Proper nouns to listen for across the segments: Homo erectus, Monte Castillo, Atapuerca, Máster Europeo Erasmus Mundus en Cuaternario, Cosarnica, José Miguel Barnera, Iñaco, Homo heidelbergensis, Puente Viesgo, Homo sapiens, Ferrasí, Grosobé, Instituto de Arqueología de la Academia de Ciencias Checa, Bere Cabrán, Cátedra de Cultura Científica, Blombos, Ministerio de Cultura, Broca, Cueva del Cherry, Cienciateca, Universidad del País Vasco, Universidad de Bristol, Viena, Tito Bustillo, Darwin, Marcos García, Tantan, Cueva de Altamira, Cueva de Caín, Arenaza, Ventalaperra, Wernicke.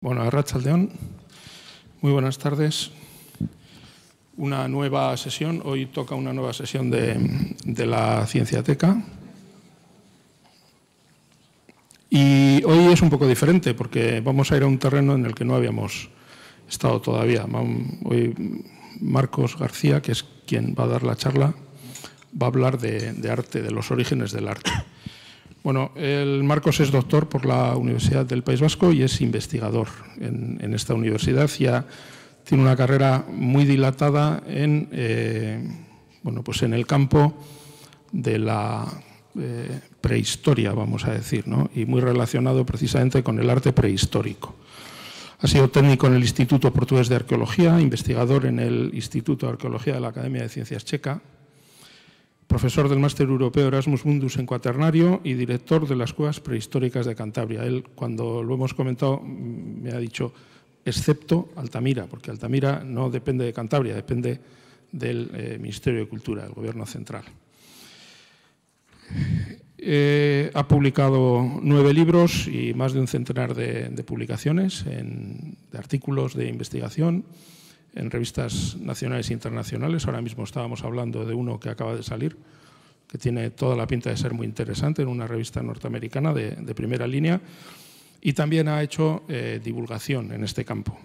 Bueno, arratsaldeon, muy buenas tardes. Una nueva sesión, hoy toca una nueva sesión de la Cienciateca. Y hoy es un poco diferente porque vamos a ir a un terreno en el que no habíamos estado todavía. Hoy Marcos García, que es quien va a dar la charla, va a hablar de arte, de los orígenes del arte. Bueno, el Marcos es doctor por la Universidad del País Vasco y es investigador en esta universidad. Ya tiene una carrera muy dilatada en el campo de la prehistoria, vamos a decir, ¿no? Y muy relacionado precisamente con el arte prehistórico. Ha sido técnico en el Instituto Portugués de Arqueología, investigador en el Instituto de Arqueología de la Academia de Ciencias Checa, profesor del Máster Europeo Erasmus Mundus en Cuaternario y director de las Cuevas Prehistóricas de Cantabria. Él, cuando lo hemos comentado, me ha dicho, excepto Altamira, porque Altamira no depende de Cantabria, depende del Ministerio de Cultura, del Gobierno Central. Ha publicado 9 libros y más de un centenar de publicaciones, de artículos de investigación, en revistas nacionales e internacionales. Ahora mismo estábamos hablando de uno que acaba de salir, que tiene toda la pinta de ser muy interesante, en una revista norteamericana de primera línea, y también ha hecho divulgación en este campo.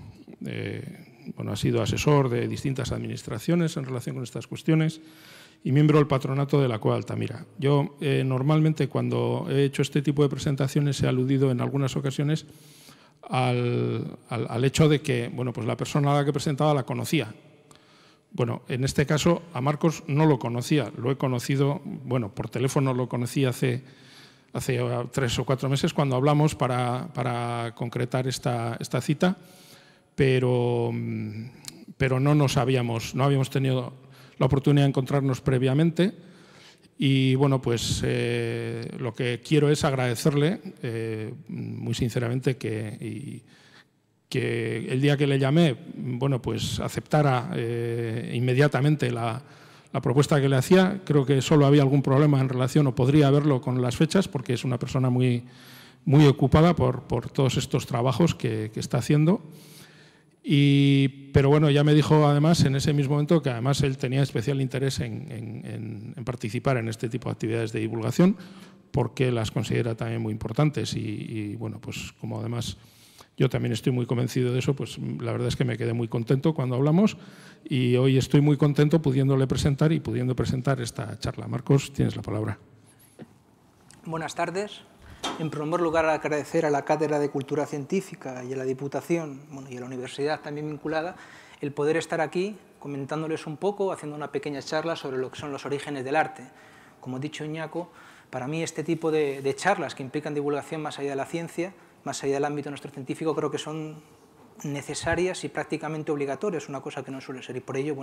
Ha sido asesor de distintas administraciones en relación con estas cuestiones y miembro del patronato de la Cueva de Altamira. Yo normalmente cuando he hecho este tipo de presentaciones he aludido en algunas ocasiones al hecho de que la persona a la que presentaba la conocía. Bueno, en este caso a Marcos no lo conocía, lo he conocido, por teléfono lo conocí hace 3 o 4 meses cuando hablamos para concretar esta cita, pero no habíamos tenido la oportunidad de encontrarnos previamente. Y lo que quiero es agradecerle muy sinceramente que el día que le llamé, aceptara inmediatamente la propuesta que le hacía. Creo que solo había algún problema en relación, o podría haberlo, con las fechas, porque es una persona muy, muy ocupada por todos estos trabajos que está haciendo. Pero ya me dijo además en ese mismo momento que además él tenía especial interés en participar en este tipo de actividades de divulgación, porque las considera también muy importantes como además yo también estoy muy convencido de eso, pues la verdad es que me quedé muy contento cuando hablamos y hoy estoy muy contento pudiéndole presentar y pudiendo presentar esta charla. Marcos, tienes la palabra. Buenas tardes. En primer lugar, agradecer a la Cátedra de Cultura Científica y a la Diputación y a la Universidad también vinculada el poder estar aquí comentándoles un poco, haciendo una pequeña charla sobre lo que son los orígenes del arte. Como ha dicho Iñaco, para mí este tipo de charlas que implican divulgación más allá de la ciencia, más allá del ámbito nuestro científico, creo que son necesarias y prácticamente obligatorias, una cosa que no suele ser. Y por ello,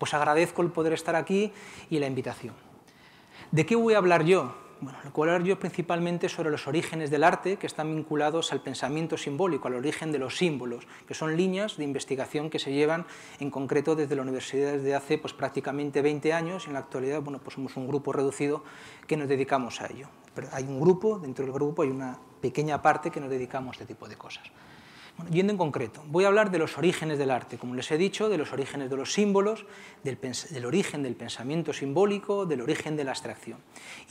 pues agradezco el poder estar aquí y la invitación. ¿De qué voy a hablar yo? Lo que voy a hablar yo principalmente sobre los orígenes del arte que están vinculados al pensamiento simbólico, al origen de los símbolos, que son líneas de investigación que se llevan en concreto desde la universidad desde hace prácticamente 20 años y en la actualidad somos un grupo reducido que nos dedicamos a ello. Pero hay un grupo, dentro del grupo hay una pequeña parte que nos dedicamos a este tipo de cosas. Yendo en concreto, voy a hablar de los orígenes del arte, como les he dicho, de los orígenes de los símbolos, del origen del pensamiento simbólico, del origen de la abstracción.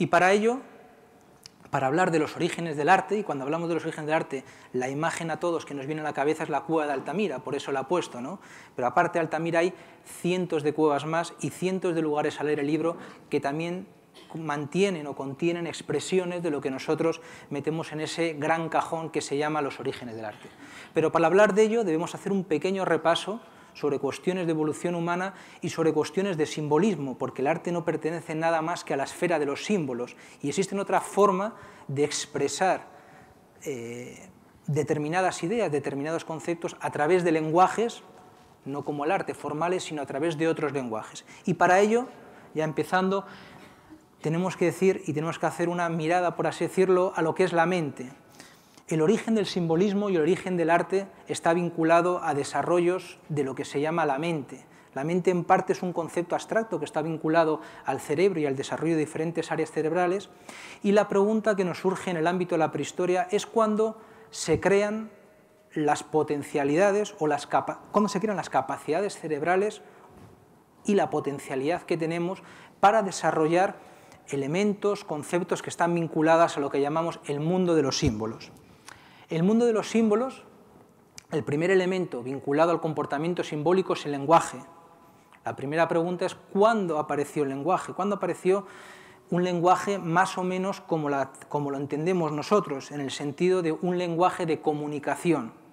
Y para ello, para hablar de los orígenes del arte, y cuando hablamos de los orígenes del arte, la imagen a todos que nos viene a la cabeza es la cueva de Altamira, por eso la he puesto, ¿no? Pero aparte de Altamira hay cientos de cuevas más y cientos de lugares al aire libre que también mantienen o contienen expresiones de lo que nosotros metemos en ese gran cajón que se llama los orígenes del arte. Pero para hablar de ello debemos hacer un pequeño repaso sobre cuestiones de evolución humana y sobre cuestiones de simbolismo, porque el arte no pertenece nada más que a la esfera de los símbolos y existen otra forma de expresar determinadas ideas, determinados conceptos a través de lenguajes, no como el arte formales, sino a través de otros lenguajes. Y para ello, ya empezando, tenemos que decir y tenemos que hacer una mirada, por así decirlo, a lo que es la mente. El origen del simbolismo y el origen del arte está vinculado a desarrollos de lo que se llama la mente. La mente en parte es un concepto abstracto que está vinculado al cerebro y al desarrollo de diferentes áreas cerebrales, y la pregunta que nos surge en el ámbito de la prehistoria es cuándo se crean las capacidades cerebrales y la potencialidad que tenemos para desarrollar elementos, conceptos que están vinculados a lo que llamamos el mundo de los símbolos. El mundo de los símbolos, el primer elemento vinculado al comportamiento simbólico es el lenguaje. La primera pregunta es ¿cuándo apareció el lenguaje? ¿Cuándo apareció un lenguaje más o menos como lo entendemos nosotros, en el sentido de un lenguaje de comunicación?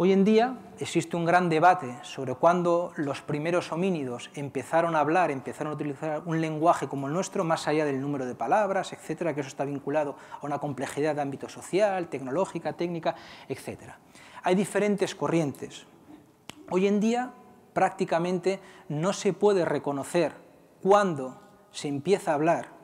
Hoy en día existe un gran debate sobre cuándo los primeros homínidos empezaron a hablar, empezaron a utilizar un lenguaje como el nuestro, más allá del número de palabras, etcétera, que eso está vinculado a una complejidad de ámbito social, tecnológica, técnica, etcétera. Hay diferentes corrientes. Hoy en día prácticamente no se puede reconocer cuándo se empieza a hablar,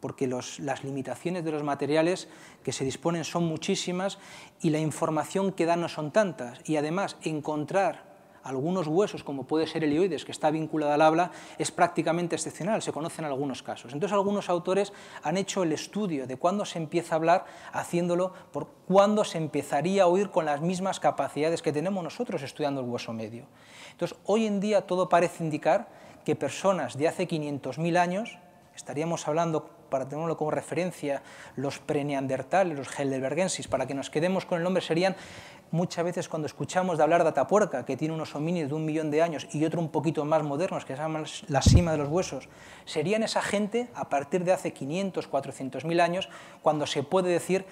porque las limitaciones de los materiales que se disponen son muchísimas y la información que dan no son tantas. Y además encontrar algunos huesos, como puede ser el hioides, que está vinculado al habla, es prácticamente excepcional, se conocen algunos casos. Entonces algunos autores han hecho el estudio de cuándo se empieza a hablar, haciéndolo por cuándo se empezaría a oír con las mismas capacidades que tenemos nosotros estudiando el hueso medio. Entonces hoy en día todo parece indicar que personas de hace 500.000 años, estaríamos hablando, para tenerlo como referencia, los preneandertales, los heidelbergensis, para que nos quedemos con el nombre, serían muchas veces cuando escuchamos de hablar de Atapuerca, que tiene unos homínidos de 1 millón de años y otro un poquito más modernos, que se llaman la cima de los huesos, serían esa gente a partir de hace 500, 400.000 años, cuando se puede decir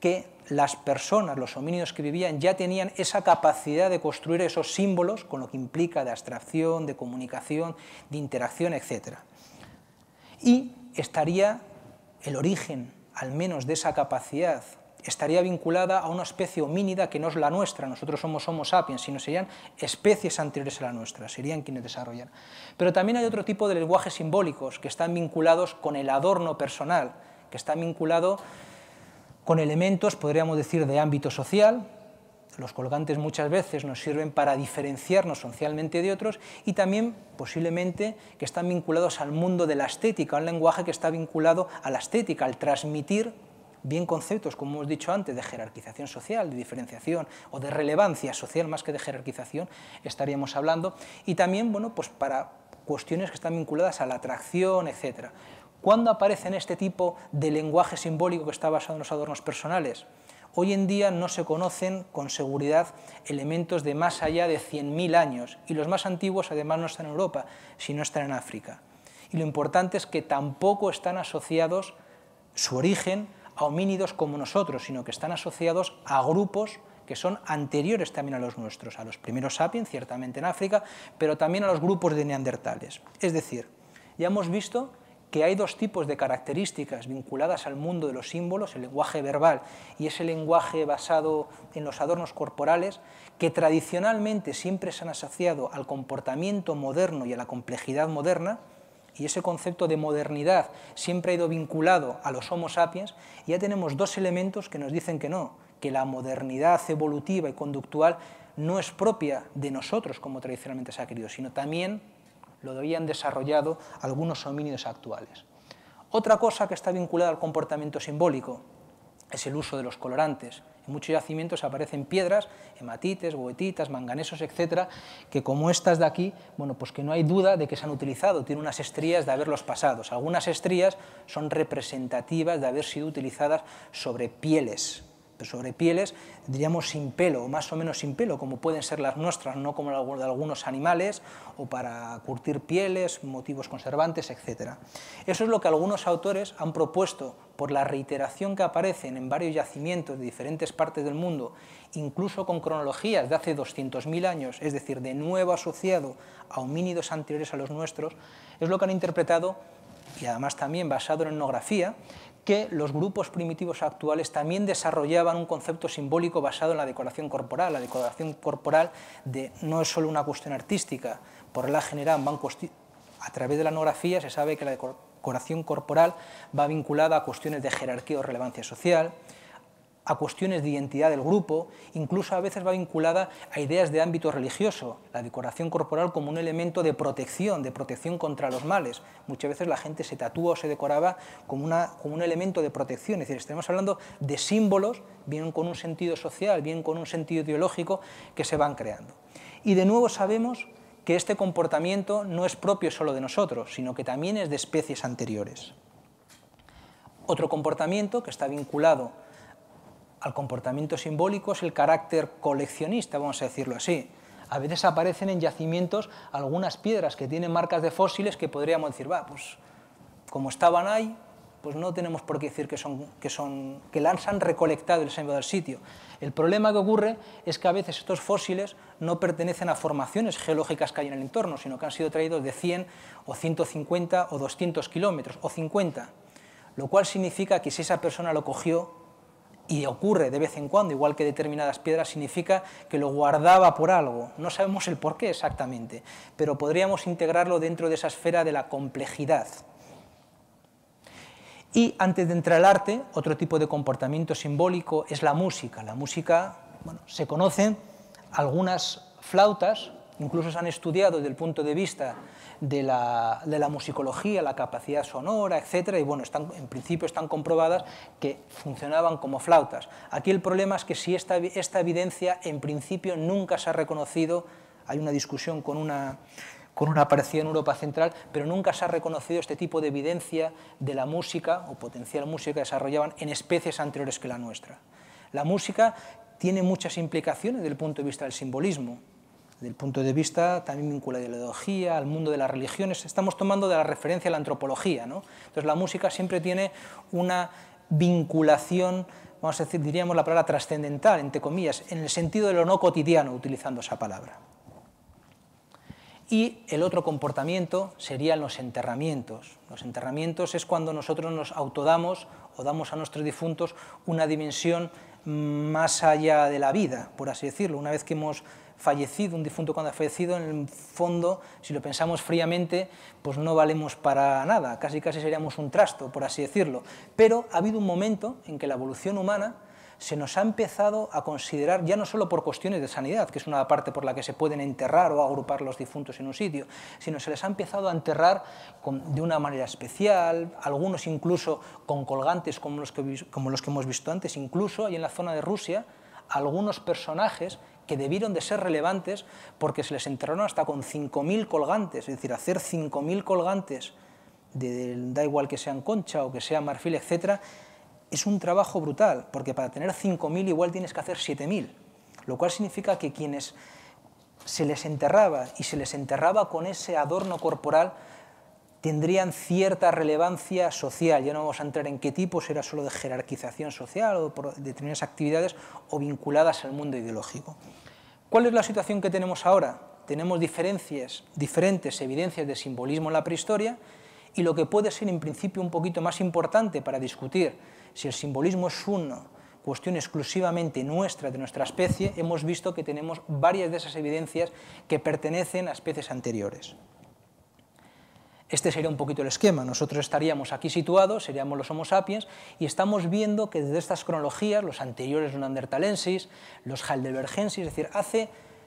que las personas, los homínidos que vivían, ya tenían esa capacidad de construir esos símbolos, con lo que implica de abstracción, de comunicación, de interacción, etcétera. Y estaría el origen, al menos de esa capacidad, estaría vinculada a una especie homínida que no es la nuestra, nosotros somos Homo sapiens, sino serían especies anteriores a la nuestra, serían quienes desarrollan. Pero también hay otro tipo de lenguajes simbólicos que están vinculados con el adorno personal, que están vinculados con elementos, podríamos decir, de ámbito social. Los colgantes muchas veces nos sirven para diferenciarnos socialmente de otros y también posiblemente que están vinculados al mundo de la estética, un lenguaje que está vinculado a la estética, al transmitir bien conceptos, como hemos dicho antes, de jerarquización social, de diferenciación o de relevancia social más que de jerarquización, estaríamos hablando, y también bueno, pues para cuestiones que están vinculadas a la atracción, etcétera. ¿Cuándo aparecen este tipo de lenguaje simbólico que está basado en los adornos personales? Hoy en día no se conocen con seguridad elementos de más allá de 100.000 años y los más antiguos además no están en Europa, sino están en África. Y lo importante es que tampoco están asociados su origen a homínidos como nosotros, sino que están asociados a grupos que son anteriores también a los nuestros, a los primeros sapiens, ciertamente en África, pero también a los grupos de neandertales. Es decir, ya hemos visto que hay dos tipos de características vinculadas al mundo de los símbolos, el lenguaje verbal y ese lenguaje basado en los adornos corporales, que tradicionalmente siempre se han asociado al comportamiento moderno y a la complejidad moderna, y ese concepto de modernidad siempre ha ido vinculado a los Homo sapiens, y ya tenemos dos elementos que nos dicen que no, que la modernidad evolutiva y conductual no es propia de nosotros como tradicionalmente se ha querido, sino también lo habían desarrollado algunos homínidos actuales. Otra cosa que está vinculada al comportamiento simbólico es el uso de los colorantes. En muchos yacimientos aparecen piedras, hematites, goetitas, manganesos, etcétera, que como estas de aquí, bueno, pues que no hay duda de que se han utilizado, tienen unas estrías de haberlos pasado. Algunas estrías son representativas de haber sido utilizadas sobre pieles, diríamos sin pelo, más o menos sin pelo, como pueden ser las nuestras, no como de algunos animales, o para curtir pieles, motivos conservantes, etc. Eso es lo que algunos autores han propuesto, por la reiteración que aparecen en varios yacimientos de diferentes partes del mundo, incluso con cronologías de hace 200.000 años, es decir, de nuevo asociado a homínidos anteriores a los nuestros, es lo que han interpretado, y además también basado en etnografía, que los grupos primitivos actuales también desarrollaban un concepto simbólico basado en la decoración corporal. La decoración corporal no es solo una cuestión artística, por la general, a través de la etnografía se sabe que la decoración corporal va vinculada a cuestiones de jerarquía o relevancia social, a cuestiones de identidad del grupo, incluso a veces va vinculada a ideas de ámbito religioso, la decoración corporal como un elemento de protección contra los males. Muchas veces la gente se tatúa o se decoraba como un elemento de protección, es decir, estamos hablando de símbolos, bien con un sentido social, bien con un sentido ideológico, que se van creando. Y de nuevo sabemos que este comportamiento no es propio solo de nosotros, sino que también es de especies anteriores. Otro comportamiento que está vinculado al comportamiento simbólico es el carácter coleccionista, vamos a decirlo así. A veces aparecen en yacimientos algunas piedras que tienen marcas de fósiles que podríamos decir, va, pues como estaban ahí, pues no tenemos por qué decir que las han recolectado el seno del sitio. El problema que ocurre es que a veces estos fósiles no pertenecen a formaciones geológicas que hay en el entorno, sino que han sido traídos de 100 o 150 o 200 kilómetros o 50, lo cual significa que si esa persona lo cogió, y ocurre de vez en cuando, igual que determinadas piedras, significa que lo guardaba por algo. No sabemos el por qué exactamente, pero podríamos integrarlo dentro de esa esfera de la complejidad. Y antes de entrar al arte, otro tipo de comportamiento simbólico es la música. La música, bueno, se conocen algunas flautas, incluso se han estudiado desde el punto de vista de la musicología, la capacidad sonora, etcétera, y bueno, en principio están comprobadas que funcionaban como flautas. Aquí el problema es que si esta evidencia en principio nunca se ha reconocido, hay una discusión con una aparecida en Europa Central, pero nunca se ha reconocido este tipo de evidencia de la música o potencial música que desarrollaban en especies anteriores que la nuestra. La música tiene muchas implicaciones desde el punto de vista del simbolismo, desde el punto de vista también vinculado a la ideología, al mundo de las religiones. Estamos tomando de la referencia a la antropología, ¿no? Entonces la música siempre tiene una vinculación, vamos a decir, diríamos la palabra trascendental, entre comillas, en el sentido de lo no cotidiano, utilizando esa palabra. Y el otro comportamiento serían los enterramientos. Los enterramientos es cuando nosotros nos autodamos o damos a nuestros difuntos una dimensión más allá de la vida, por así decirlo. Una vez que hemos fallecido, un difunto cuando ha fallecido, en el fondo, si lo pensamos fríamente, pues no valemos para nada, casi casi seríamos un trasto, por así decirlo. Pero ha habido un momento en que la evolución humana se nos ha empezado a considerar, ya no solo por cuestiones de sanidad, que es una parte por la que se pueden enterrar o agrupar los difuntos en un sitio, sino se les ha empezado a enterrar de una manera especial, algunos incluso con colgantes como los que hemos visto antes, incluso ahí en la zona de Rusia, algunos personajes que debieron de ser relevantes porque se les enterraron hasta con 5000 colgantes, es decir, hacer 5000 colgantes, da igual que sean concha o que sea marfil, etcétera, es un trabajo brutal, porque para tener 5000 igual tienes que hacer 7000, lo cual significa que quienes se les enterraba y se les enterraba con ese adorno corporal tendrían cierta relevancia social. Ya no vamos a entrar en qué tipo, si era solo de jerarquización social o por determinadas actividades o vinculadas al mundo ideológico. ¿Cuál es la situación que tenemos ahora? Tenemos diferentes evidencias de simbolismo en la prehistoria y lo que puede ser en principio un poquito más importante para discutir si el simbolismo es una cuestión exclusivamente nuestra, de nuestra especie, hemos visto que tenemos varias de esas evidencias que pertenecen a especies anteriores. Este sería un poquito el esquema. Nosotros estaríamos aquí situados, seríamos los Homo sapiens, y estamos viendo que desde estas cronologías, los anteriores neandertalensis, los heidelbergensis, es decir,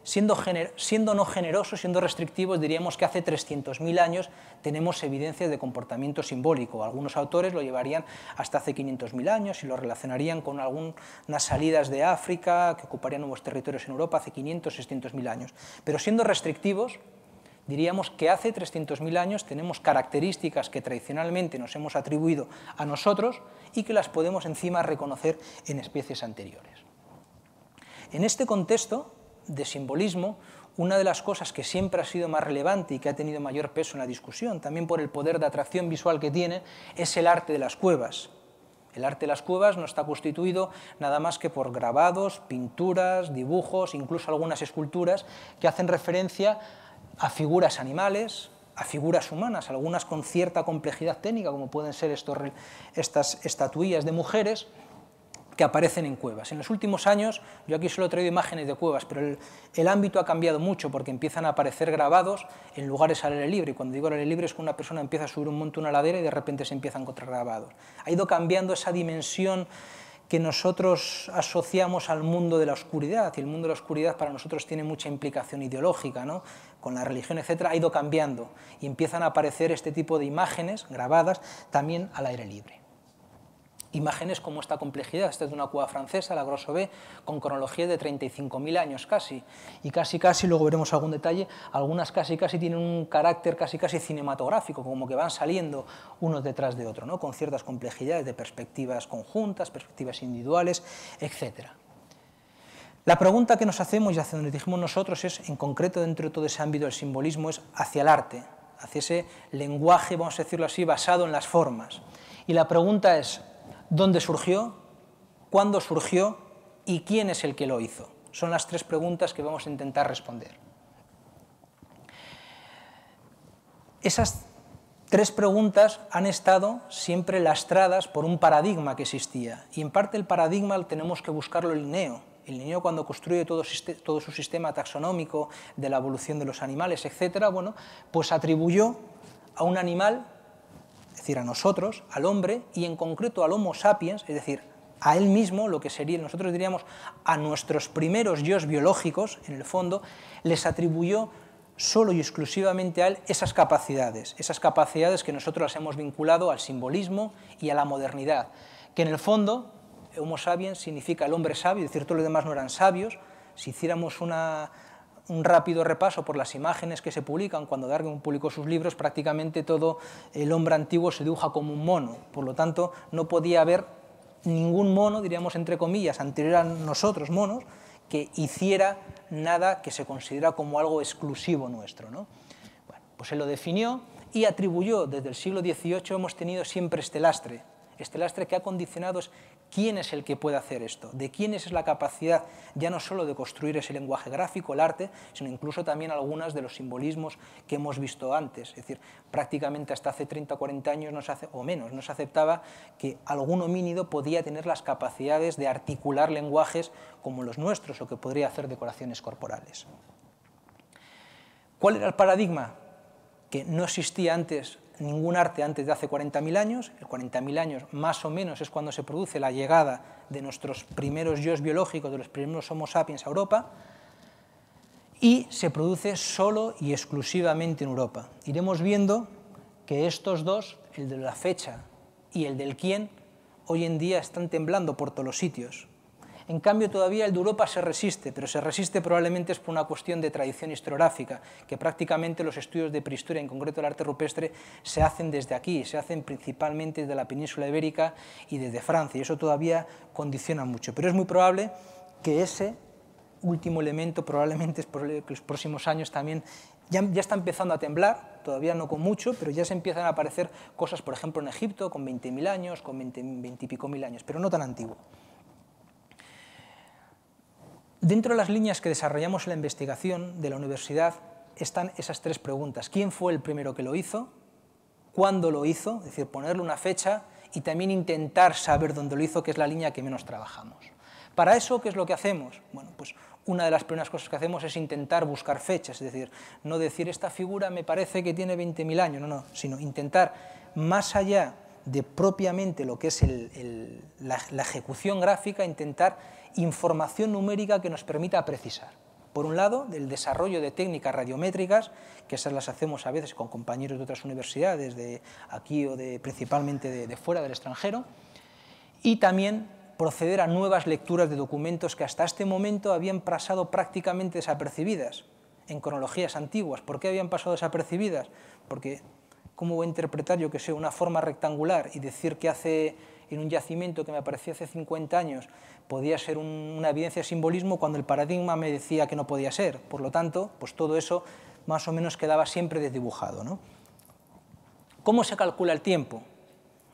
siendo restrictivos, diríamos que hace 300.000 años tenemos evidencias de comportamiento simbólico. Algunos autores lo llevarían hasta hace 500.000 años y lo relacionarían con algunas salidas de África que ocuparían nuevos territorios en Europa hace 500, 600.000 años. Pero siendo restrictivos, diríamos que hace 300.000 años tenemos características que tradicionalmente nos hemos atribuido a nosotros y que las podemos encima reconocer en especies anteriores. En este contexto de simbolismo, una de las cosas que siempre ha sido más relevante y que ha tenido mayor peso en la discusión, también por el poder de atracción visual que tiene, es el arte de las cuevas. El arte de las cuevas no está constituido nada más que por grabados, pinturas, dibujos, incluso algunas esculturas que hacen referencia a figuras animales, a figuras humanas, algunas con cierta complejidad técnica, como pueden ser estas estatuillas de mujeres que aparecen en cuevas. En los últimos años, yo aquí solo he traído imágenes de cuevas, pero el ámbito ha cambiado mucho porque empiezan a aparecer grabados en lugares al aire libre, y cuando digo al aire libre es que una persona empieza a subir un monte, una ladera, y de repente se empieza a encontrar grabados. Ha ido cambiando esa dimensión que nosotros asociamos al mundo de la oscuridad, y el mundo de la oscuridad para nosotros tiene mucha implicación ideológica, ¿no?, con la religión, etcétera, ha ido cambiando y empiezan a aparecer este tipo de imágenes grabadas también al aire libre. Imágenes como esta complejidad, esta es de una cueva francesa, la Grosobé, con cronología de 35.000 años casi, y casi, luego veremos algún detalle, algunas casi tienen un carácter casi cinematográfico, como que van saliendo unos detrás de otro, ¿no?, con ciertas complejidades de perspectivas conjuntas, perspectivas individuales, etc. La pregunta que nos hacemos y hacia donde dijimos nosotros es, en concreto dentro de todo ese ámbito del simbolismo, es hacia el arte, hacia ese lenguaje, vamos a decirlo así, basado en las formas. Y la pregunta es, ¿dónde surgió?, ¿cuándo surgió?, ¿y quién es el que lo hizo? Son las tres preguntas que vamos a intentar responder. Esas tres preguntas han estado siempre lastradas por un paradigma que existía, y en parte el paradigma tenemos que buscarlo en Lineo. El Lineo, cuando construye todo su sistema taxonómico de la evolución de los animales, etcétera, bueno, pues atribuyó a un animal, es decir, a nosotros, al hombre, y en concreto al Homo sapiens, es decir, a él mismo, lo que sería, nosotros diríamos, a nuestros primeros yo's biológicos, en el fondo, les atribuyó solo y exclusivamente a él esas capacidades que nosotros las hemos vinculado al simbolismo y a la modernidad, que en el fondo, Homo sapiens significa el hombre sabio, es decir, todos los demás no eran sabios. Si hiciéramos un rápido repaso por las imágenes que se publican cuando Darwin publicó sus libros, prácticamente todo el hombre antiguo se dibuja como un mono, por lo tanto no podía haber ningún mono, diríamos entre comillas, anterior a nosotros monos, que hiciera nada que se considera como algo exclusivo nuestro, ¿no? Bueno, pues él lo definió y atribuyó, desde el siglo XVIII hemos tenido siempre este lastre que ha condicionado es quién es el que puede hacer esto, de quién es la capacidad ya no solo de construir ese lenguaje gráfico, el arte, sino incluso también algunos de los simbolismos que hemos visto antes. Es decir, prácticamente hasta hace 30 o 40 años o menos no se aceptaba que algún homínido podía tener las capacidades de articular lenguajes como los nuestros o que podría hacer decoraciones corporales. ¿Cuál era el paradigma? Que no existía antes ningún arte antes de hace 40.000 años, el 40.000 años más o menos es cuando se produce la llegada de nuestros primeros yo's biológicos, de los primeros Homo sapiens a Europa, y se produce solo y exclusivamente en Europa. Iremos viendo que estos dos, el de la fecha y el del quién, hoy en día están temblando por todos los sitios. En cambio, todavía el de Europa se resiste, pero se resiste probablemente es por una cuestión de tradición historiográfica, que prácticamente los estudios de prehistoria, en concreto el arte rupestre, se hacen desde aquí, se hacen principalmente desde la península ibérica y desde Francia, y eso todavía condiciona mucho. Pero es muy probable que ese último elemento, probablemente en los próximos años también, ya está empezando a temblar, todavía no con mucho, pero ya se empiezan a aparecer cosas, por ejemplo, en Egipto, con 20.000 años, con 20 y pico mil años, pero no tan antiguo. Dentro de las líneas que desarrollamos en la investigación de la universidad están esas tres preguntas. ¿Quién fue el primero que lo hizo? ¿Cuándo lo hizo? Es decir, ponerle una fecha y también intentar saber dónde lo hizo, que es la línea que menos trabajamos. Para eso, ¿qué es lo que hacemos? Bueno, pues una de las primeras cosas que hacemos es intentar buscar fechas, es decir, no decir esta figura me parece que tiene 20.000 años, no, sino intentar más allá de propiamente lo que es la ejecución gráfica, intentar información numérica que nos permita precisar. Por un lado, el desarrollo de técnicas radiométricas, que esas las hacemos a veces con compañeros de otras universidades, de aquí o principalmente de fuera del extranjero, y también proceder a nuevas lecturas de documentos que hasta este momento habían pasado prácticamente desapercibidas en cronologías antiguas. ¿Por qué habían pasado desapercibidas? Porque ¿cómo voy a interpretar, yo que sé, una forma rectangular y decir que hace en un yacimiento que me apareció hace 50 años podía ser una evidencia de simbolismo cuando el paradigma me decía que no podía ser? Por lo tanto, pues todo eso más o menos quedaba siempre desdibujado, ¿no? ¿Cómo se calcula el tiempo?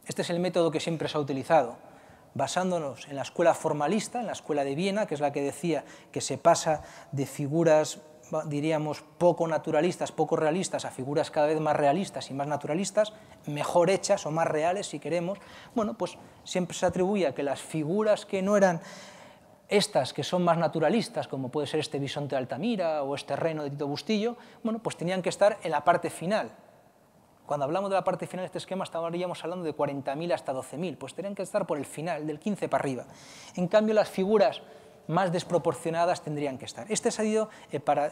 Este es el método que siempre se ha utilizado, basándonos en la escuela formalista, en la escuela de Viena, que es la que decía que se pasa de figuras, diríamos, poco naturalistas, poco realistas, a figuras cada vez más realistas y más naturalistas, mejor hechas o más reales si queremos. Bueno, pues siempre se atribuía que las figuras que no eran estas, que son más naturalistas, como puede ser este bisonte de Altamira o este reno de Tito Bustillo, bueno, pues tenían que estar en la parte final. Cuando hablamos de la parte final de este esquema estaríamos hablando de 40.000 hasta 12.000, pues tendrían que estar por el final, del 15 para arriba. En cambio, las figuras más desproporcionadas tendrían que estar. Este ha sido para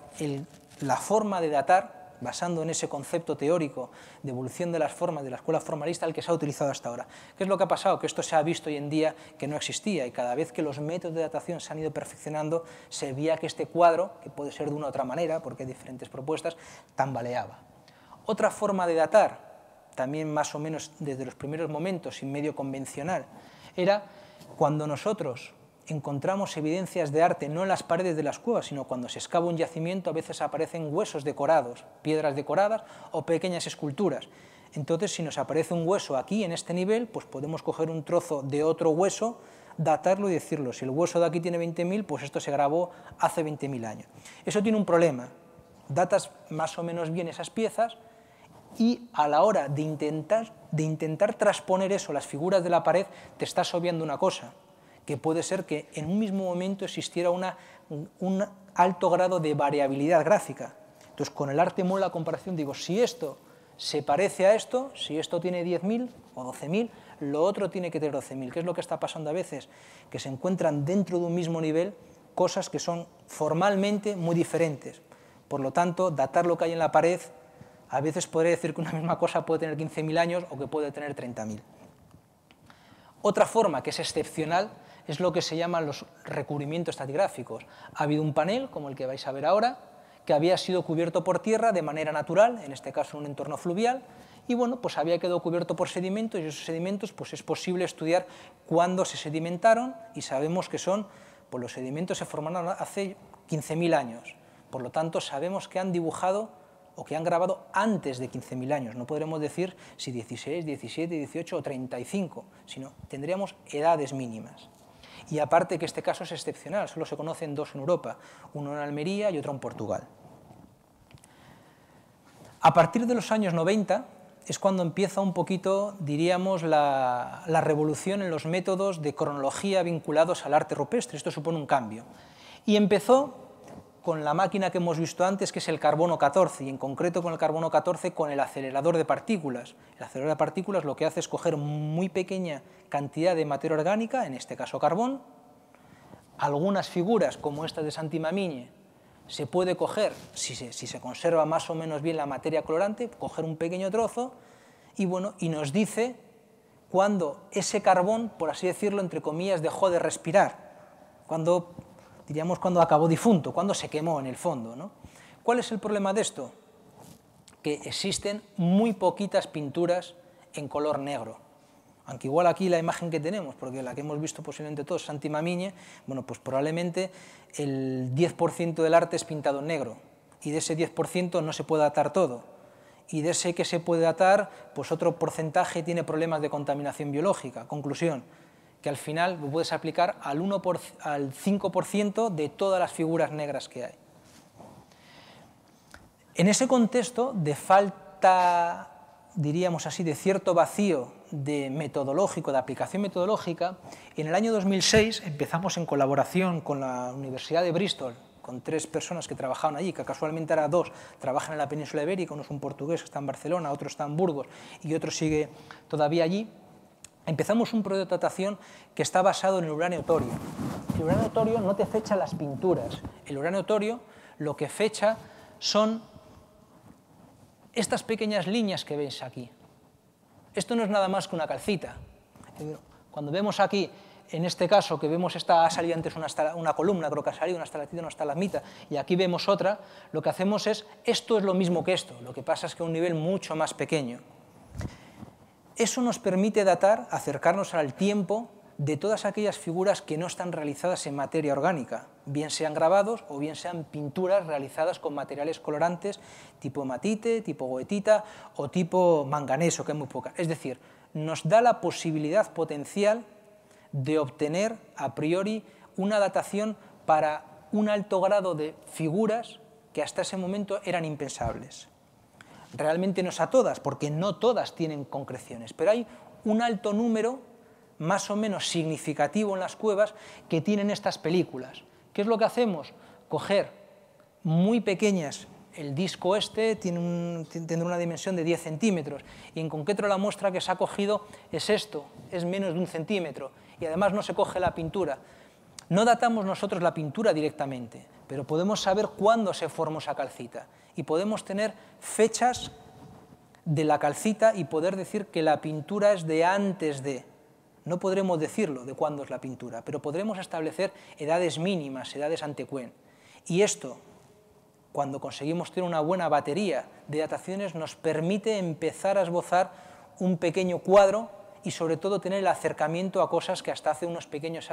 la forma de datar, basando en ese concepto teórico de evolución de las formas de la escuela formalista, el que se ha utilizado hasta ahora. ¿Qué es lo que ha pasado? Que esto se ha visto hoy en día que no existía, y cada vez que los métodos de datación se han ido perfeccionando, se veía que este cuadro, que puede ser de una u otra manera, porque hay diferentes propuestas, tambaleaba. Otra forma de datar, también más o menos desde los primeros momentos, sin medio convencional, era cuando nosotros encontramos evidencias de arte no en las paredes de las cuevas, sino cuando se excava un yacimiento, a veces aparecen huesos decorados, piedras decoradas o pequeñas esculturas. Entonces, si nos aparece un hueso aquí, en este nivel, pues podemos coger un trozo de otro hueso, datarlo y decirlo. Si el hueso de aquí tiene 20.000, pues esto se grabó hace 20.000 años. Eso tiene un problema. Datas más o menos bien esas piezas y a la hora de intentar transponer eso, las figuras de la pared, te estás obviando una cosa, que puede ser que en un mismo momento existiera un alto grado de variabilidad gráfica. Entonces, con el arte mola la comparación, digo, si esto se parece a esto, si esto tiene 10.000 o 12.000, lo otro tiene que tener 12.000. ¿Qué es lo que está pasando a veces? Que se encuentran dentro de un mismo nivel cosas que son formalmente muy diferentes. Por lo tanto, datar lo que hay en la pared, a veces podría decir que una misma cosa puede tener 15.000 años o que puede tener 30.000. Otra forma que es excepcional es lo que se llaman los recubrimientos estratigráficos. Ha habido un panel, como el que vais a ver ahora, que había sido cubierto por tierra de manera natural, en este caso en un entorno fluvial, y bueno, pues había quedado cubierto por sedimentos, y esos sedimentos pues es posible estudiar cuándo se sedimentaron, y sabemos que son, pues los sedimentos se formaron hace 15.000 años. Por lo tanto, sabemos que han dibujado o que han grabado antes de 15.000 años. No podremos decir si 16, 17, 18 o 35, sino tendríamos edades mínimas. Y aparte que este caso es excepcional, solo se conocen dos en Europa, uno en Almería y otro en Portugal. A partir de los años 90 es cuando empieza un poquito, diríamos, la revolución en los métodos de cronología vinculados al arte rupestre. Esto supone un cambio. Y empezó con la máquina que hemos visto antes, que es el carbono 14, y en concreto con el carbono 14 con el acelerador de partículas. El acelerador de partículas lo que hace es coger muy pequeña cantidad de materia orgánica, en este caso carbón. Algunas figuras, como estas de Santimamiñe, se puede coger, si se conserva más o menos bien la materia colorante, coger un pequeño trozo y, bueno, y nos dice cuando ese carbón, por así decirlo, entre comillas, dejó de respirar, cuando diríamos cuando acabó difunto, cuando se quemó en el fondo, ¿no? ¿Cuál es el problema de esto? Que existen muy poquitas pinturas en color negro. Aunque igual aquí la imagen que tenemos, porque la que hemos visto posiblemente todos, Santimamiñe, bueno, pues probablemente el 10% del arte es pintado en negro, y de ese 10% no se puede datar todo, y de ese que se puede datar, pues otro porcentaje tiene problemas de contaminación biológica. Conclusión, que al final lo puedes aplicar al 5% de todas las figuras negras que hay. En ese contexto de falta, diríamos así, de cierto vacío de aplicación metodológica, en el año 2006 empezamos en colaboración con la Universidad de Bristol, con tres personas que trabajaban allí, que casualmente ahora dos trabajan en la península ibérica, uno es un portugués que está en Barcelona, otro está en Burgos y otro sigue todavía allí. Empezamos un proyecto de datación que está basado en el uranio torio. El uranio torio no te fecha las pinturas. El uranio torio lo que fecha son estas pequeñas líneas que veis aquí. Esto no es nada más que una calcita. Cuando vemos aquí, en este caso, que vemos esta, ha salido antes una columna, creo que ha salido una estalactita, una estalagmita, y aquí vemos otra, lo que hacemos es, esto es lo mismo que esto, lo que pasa es que a un nivel mucho más pequeño. Eso nos permite datar, acercarnos al tiempo de todas aquellas figuras que no están realizadas en materia orgánica, bien sean grabados o bien sean pinturas realizadas con materiales colorantes tipo hematite, tipo goetita o tipo manganeso, que es muy poca. Es decir, nos da la posibilidad potencial de obtener a priori una datación para un alto grado de figuras que hasta ese momento eran impensables. Realmente no es a todas, porque no todas tienen concreciones, pero hay un alto número, más o menos significativo en las cuevas, que tienen estas películas. ¿Qué es lo que hacemos? Coger muy pequeñas el disco este tendrá una dimensión de 10 centímetros y en concreto la muestra que se ha cogido es esto, es menos de 1 centímetro y además no se coge la pintura. No datamos nosotros la pintura directamente, pero podemos saber cuándo se formó esa calcita y podemos tener fechas de la calcita y poder decir que la pintura es de antes de. No podremos decirlo de cuándo es la pintura, pero podremos establecer edades mínimas, edades antequén. Y esto, cuando conseguimos tener una buena batería de dataciones, nos permite empezar a esbozar un pequeño cuadro y sobre todo tener el acercamiento a cosas que hasta hace unos pequeños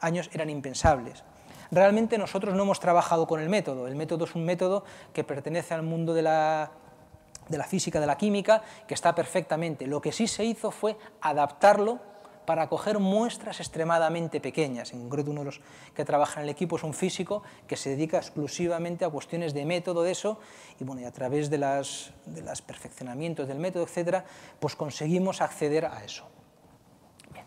años eran impensables. Realmente nosotros no hemos trabajado con el método es un método que pertenece al mundo de la física, de la química, que está perfectamente. Lo que sí se hizo fue adaptarlo para coger muestras extremadamente pequeñas. En concreto, uno de los que trabaja en el equipo es un físico que se dedica exclusivamente a cuestiones de método de eso, y bueno, y a través de los perfeccionamientos del método, etcétera, pues conseguimos acceder a eso. Bien.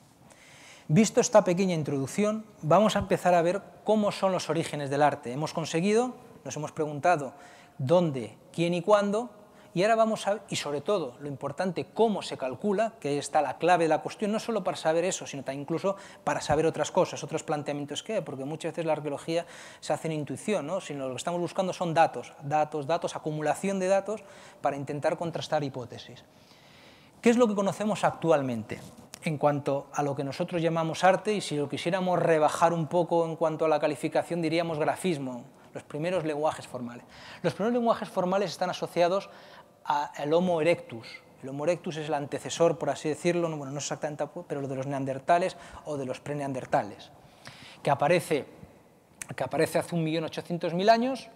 Visto esta pequeña introducción, vamos a empezar a ver cómo son los orígenes del arte. Hemos conseguido, nos hemos preguntado dónde, quién y cuándo, y ahora vamos a ver, y sobre todo, lo importante, cómo se calcula, que ahí está la clave de la cuestión, no solo para saber eso, sino también incluso para saber otras cosas, otros planteamientos que hay, porque muchas veces la arqueología se hace en intuición, ¿no? Sino lo que estamos buscando son datos, datos, datos, acumulación de datos para intentar contrastar hipótesis. ¿Qué es lo que conocemos actualmente en cuanto a lo que nosotros llamamos arte? Y si lo quisiéramos rebajar un poco en cuanto a la calificación, diríamos grafismo, los primeros lenguajes formales. Los primeros lenguajes formales están asociados al Homo erectus. El Homo erectus es el antecesor, por así decirlo, bueno, no exactamente, pero lo de los neandertales o de los preneandertales, que aparece hace 1.800.000 años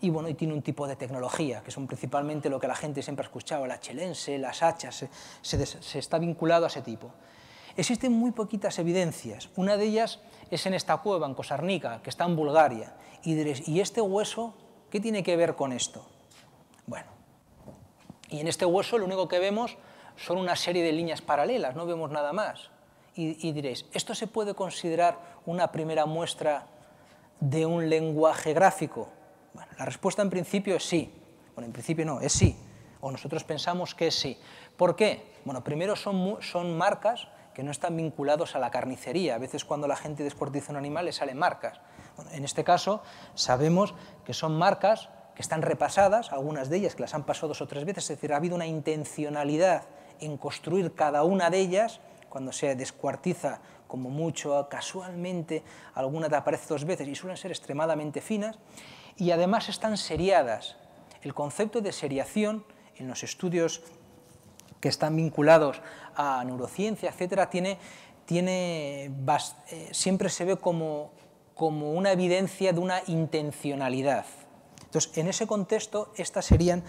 y, bueno, y tiene un tipo de tecnología, que son principalmente lo que la gente siempre ha escuchado, la chelense, las hachas, se está vinculado a ese tipo. Existen muy poquitas evidencias, una de ellas es en esta cueva, en Cosarnica, que está en Bulgaria, y diréis, ¿y este hueso qué tiene que ver con esto? Bueno, y en este hueso lo único que vemos son una serie de líneas paralelas, no vemos nada más, y diréis, ¿esto se puede considerar una primera muestra de un lenguaje gráfico? Bueno, la respuesta en principio es sí, bueno, en principio no, es sí, o nosotros pensamos que es sí. ¿Por qué? Bueno, primero son marcas que no están vinculados a la carnicería. A veces cuando la gente descuartiza un animal le salen marcas. Bueno, en este caso sabemos que son marcas que están repasadas, algunas de ellas que las han pasado 2 o 3 veces, es decir, ha habido una intencionalidad en construir cada una de ellas. Cuando se descuartiza como mucho, casualmente, alguna te aparece 2 veces y suelen ser extremadamente finas y además están seriadas. El concepto de seriación en los estudios que están vinculados a neurociencia, etcétera, siempre se ve como una evidencia de una intencionalidad. Entonces, en ese contexto, estas serían,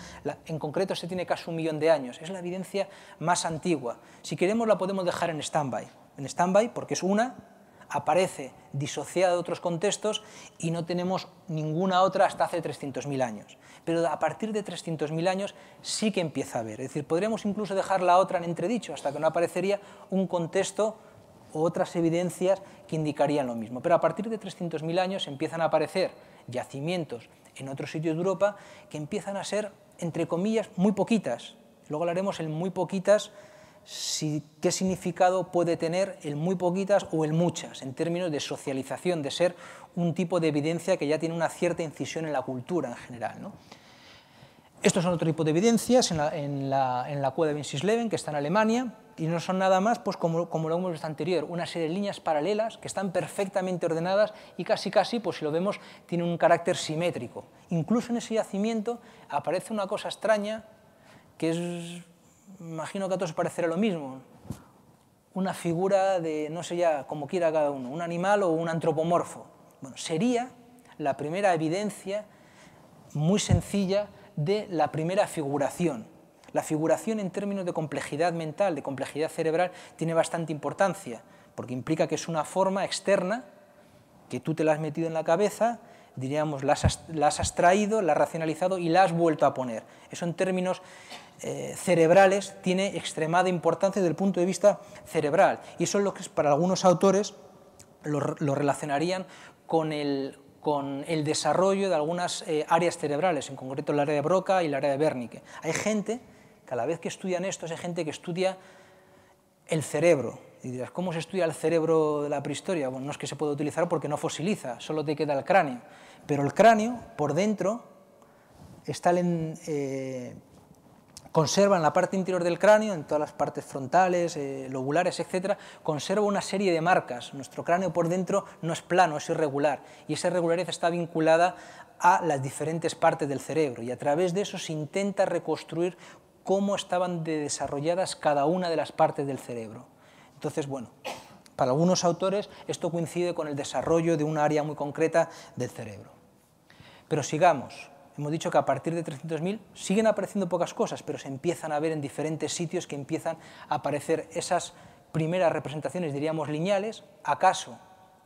en concreto se tiene casi 1.000.000 de años, es la evidencia más antigua. Si queremos la podemos dejar en stand-by porque es una, aparece disociada de otros contextos y no tenemos ninguna otra hasta hace 300.000 años. Pero a partir de 300.000 años sí que empieza a haber. Es decir, podríamos incluso dejar la otra en entredicho hasta que no aparecería un contexto o otras evidencias que indicarían lo mismo. Pero a partir de 300.000 años empiezan a aparecer yacimientos en otros sitios de Europa que empiezan a ser, entre comillas, muy poquitas. Luego hablaremos en muy poquitas. ¿Qué significado puede tener el muy poquitas o el muchas en términos de socialización, de ser un tipo de evidencia que ya tiene una cierta incisión en la cultura en general, ¿no? Estos son otro tipo de evidencias en la cueva de Winsch-Leben, que está en Alemania, y no son nada más, pues como lo hemos visto anterior, una serie de líneas paralelas que están perfectamente ordenadas y casi, pues si lo vemos, tiene un carácter simétrico. Incluso en ese yacimiento aparece una cosa extraña que es... Imagino que a todos parecerá lo mismo, una figura de, no sé ya, como quiera cada uno, un animal o un antropomorfo. Bueno, sería la primera evidencia muy sencilla de la primera figuración. La figuración en términos de complejidad mental, de complejidad cerebral, tiene bastante importancia, porque implica que es una forma externa, que tú te la has metido en la cabeza, diríamos, la has abstraído, la has racionalizado y la has vuelto a poner. Eso en términos cerebrales tiene extremada importancia desde el punto de vista cerebral, y eso es lo que para algunos autores lo relacionarían con el, con el desarrollo de algunas áreas cerebrales, en concreto el área de Broca y el área de Wernicke. Hay gente que a la vez que estudian esto, hay gente que estudia el cerebro. Y dirás, ¿cómo se estudia el cerebro de la prehistoria? Bueno, no es que se pueda utilizar porque no fosiliza, solo te queda el cráneo. Pero el cráneo, por dentro, está conserva en la parte interior del cráneo, en todas las partes frontales, lobulares, etcétera, conserva una serie de marcas. Nuestro cráneo por dentro no es plano, es irregular. Y esa irregularidad está vinculada a las diferentes partes del cerebro. Y a través de eso se intenta reconstruir cómo estaban desarrolladas cada una de las partes del cerebro. Entonces, bueno, para algunos autores esto coincide con el desarrollo de un área muy concreta del cerebro. Pero sigamos. Hemos dicho que a partir de 300.000 siguen apareciendo pocas cosas, pero se empiezan a ver en diferentes sitios que empiezan a aparecer esas primeras representaciones, diríamos lineales, acaso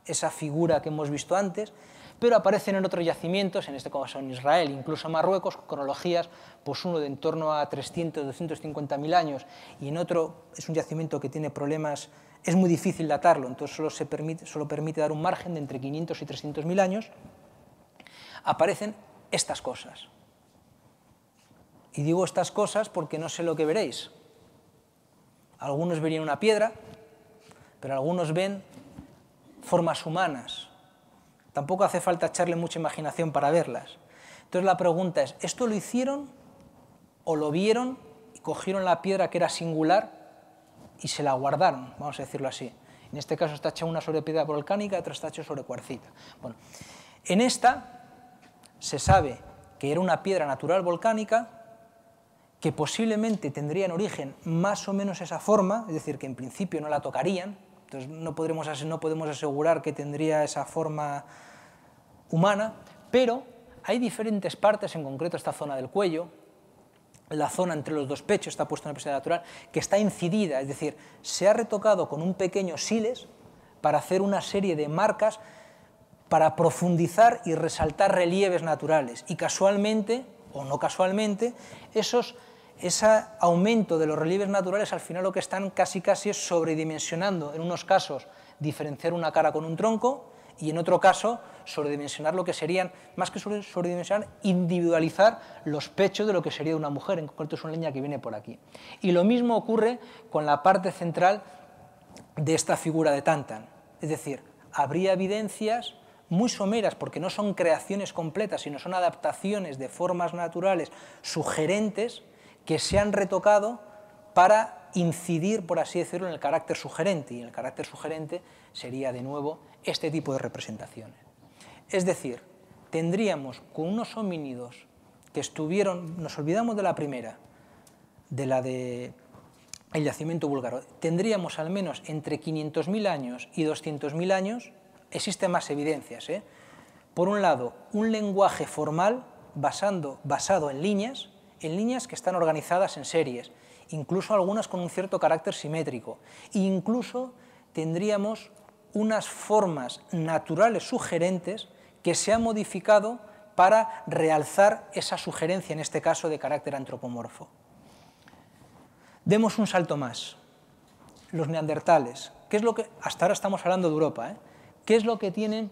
esa figura que hemos visto antes, pero aparecen en otros yacimientos, en este caso en Israel, incluso en Marruecos, cronologías, pues uno de en torno a 300, 250.000 años, y en otro es un yacimiento que tiene problemas, es muy difícil datarlo, entonces solo permite dar un margen de entre 500 y 300.000 años, aparecen estas cosas. Y digo estas cosas porque no sé lo que veréis. Algunos verían una piedra, pero algunos ven formas humanas. Tampoco hace falta echarle mucha imaginación para verlas. Entonces la pregunta es, ¿esto lo hicieron o lo vieron y cogieron la piedra que era singular y se la guardaron? Vamos a decirlo así. En este caso está hecha una sobre piedra volcánica, otra está hecha sobre cuarcita. Bueno, en esta se sabe que era una piedra natural volcánica que posiblemente tendría en origen más o menos esa forma, es decir, que en principio no la tocarían, entonces no podemos asegurar que tendría esa forma humana, pero hay diferentes partes, en concreto esta zona del cuello, la zona entre los dos pechos, está puesta en una piedra natural, que está incidida, es decir, se ha retocado con un pequeño sílex para hacer una serie de marcas para profundizar y resaltar relieves naturales. Y casualmente, o no casualmente, ese aumento de los relieves naturales al final lo que están casi es sobredimensionando, en unos casos, diferenciar una cara con un tronco, y en otro caso, sobredimensionar lo que serían, más que sobredimensionar, individualizar los pechos de lo que sería una mujer, en concreto es una línea que viene por aquí. Y lo mismo ocurre con la parte central de esta figura de Tantan. Es decir, habría evidencias muy someras, porque no son creaciones completas, sino son adaptaciones de formas naturales sugerentes que se han retocado para incidir, por así decirlo, en el carácter sugerente. Y el carácter sugerente sería, de nuevo, este tipo de representaciones. Es decir, tendríamos con unos homínidos que estuvieron, nos olvidamos de la primera, de la de el yacimiento búlgaro, tendríamos al menos entre 500.000 años y 200.000 años. Existen más evidencias, ¿eh? Por un lado, un lenguaje formal basado en líneas que están organizadas en series, incluso algunas con un cierto carácter simétrico. E incluso tendríamos unas formas naturales sugerentes que se han modificado para realzar esa sugerencia, en este caso de carácter antropomorfo. Demos un salto más. Los neandertales, que es lo que hasta ahora estamos hablando de Europa, ¿eh? ¿Qué es lo que tienen,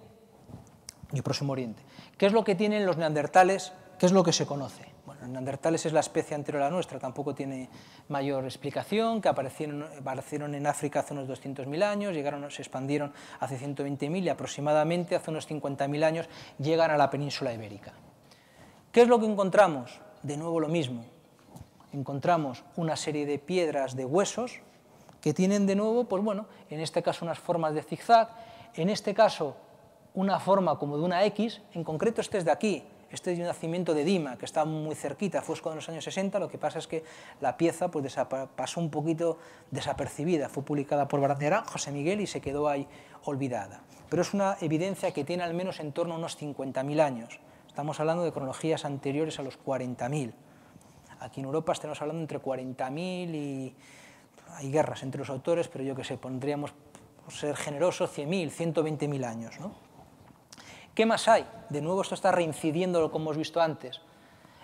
y Próximo Oriente, qué es lo que tienen los neandertales, qué es lo que se conoce? Bueno, los neandertales es la especie anterior a la nuestra, tampoco tiene mayor explicación, que aparecieron en África hace unos 200.000 años, llegaron, se expandieron hace 120.000 y aproximadamente hace unos 50.000 años llegan a la península ibérica. ¿Qué es lo que encontramos? De nuevo lo mismo, encontramos una serie de piedras de huesos que tienen de nuevo, pues bueno, en este caso unas formas de zigzag. En este caso, una forma como de una X, en concreto este es de aquí, este es de un yacimiento de Dima, que está muy cerquita, fue excavado en los años 60, lo que pasa es que la pieza pues, pasó un poquito desapercibida, fue publicada por Barnera, José Miguel, y se quedó ahí olvidada. Pero es una evidencia que tiene al menos en torno a unos 50.000 años, estamos hablando de cronologías anteriores a los 40.000. Aquí en Europa estamos hablando entre 40.000 y... hay guerras entre los autores, pero yo que sé, pondríamos... ser generoso, 100.000, 120.000 años, ¿no? ¿Qué más hay? De nuevo esto está reincidiendo como hemos visto antes.